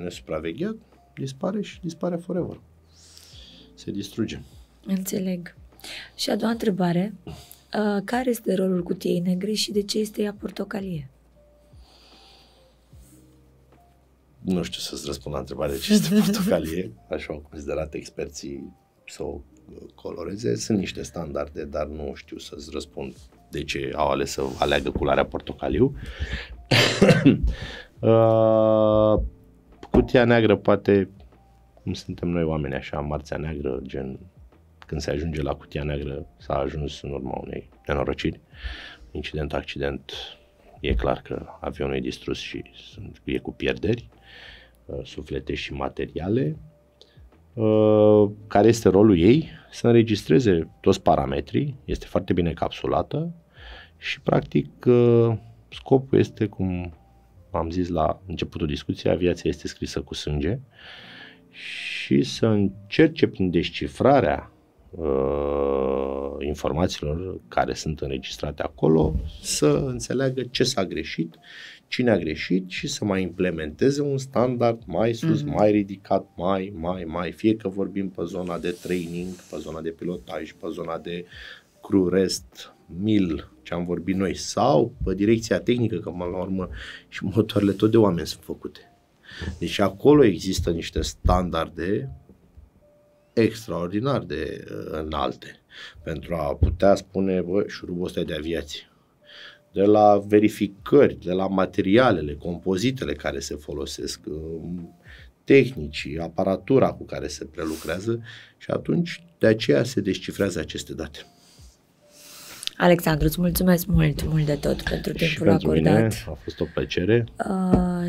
nesupravegheat, dispare și dispare forever. Se distruge. Înțeleg. Și a doua întrebare, care este rolul cutiei negre și de ce este ea portocalie? Nu știu să-ți răspund la întrebarea de ce este portocalie, așa au considerat experții să o coloreze. Sunt niște standarde, dar nu știu să-ți răspund de ce au ales să aleagă culoarea portocaliu. Cutia neagră poate, cum suntem noi oameni așa, marțea neagră, gen când se ajunge la cutia neagră, s-a ajuns în urma unei nenorociri. Incident, accident, e clar că avionul e distrus și e cu pierderi, suflete și materiale. Care este rolul ei? Să înregistreze toți parametrii, este foarte bine capsulată și practic scopul este, cum am zis la începutul discuției, aviația este scrisă cu sânge și să încerce prin descifrarea informațiilor care sunt înregistrate acolo să înțeleagă ce s-a greșit, cine a greșit și să mai implementeze un standard mai sus, mai ridicat, mai, fie că vorbim pe zona de training, pe zona de pilotaj, pe zona de crew rest, mil, ce am vorbit noi, sau pe direcția tehnică, că la urmă și motoarele tot de oameni sunt făcute. Deci acolo există niște standarde extraordinar de înalte pentru a putea spune, bă, șurubul ăsta e de aviație. De la verificări, de la materialele, compozitele care se folosesc, tehnicii, aparatura cu care se prelucrează și atunci de aceea se descifrează aceste date. Alexandru, îți mulțumesc mult de tot pentru timpul acordat. Mine a fost o plăcere.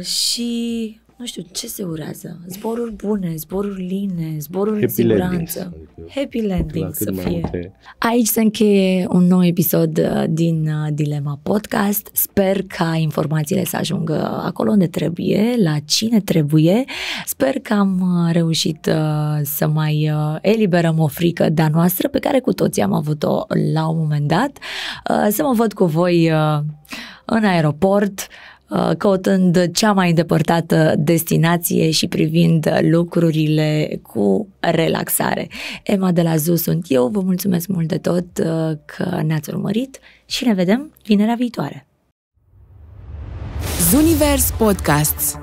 Și nu știu, ce se urează? Zboruri bune, zboruri line, zboruri happy în siguranță. Landings, adică happy landing să fie. Multe. Aici se încheie un nou episod din Dilema Podcast. Sper ca informațiile să ajungă acolo unde trebuie, la cine trebuie. Sper că am reușit să mai eliberăm o frică de-a noastră pe care cu toții am avut-o la un moment dat. Să mă văd cu voi în aeroport, căutând cea mai îndepărtată destinație și privind lucrurile cu relaxare. Emma de la ZU sunt eu, vă mulțumesc mult de tot că ne-ați urmărit și ne vedem vinerea viitoare. Univers Podcasts.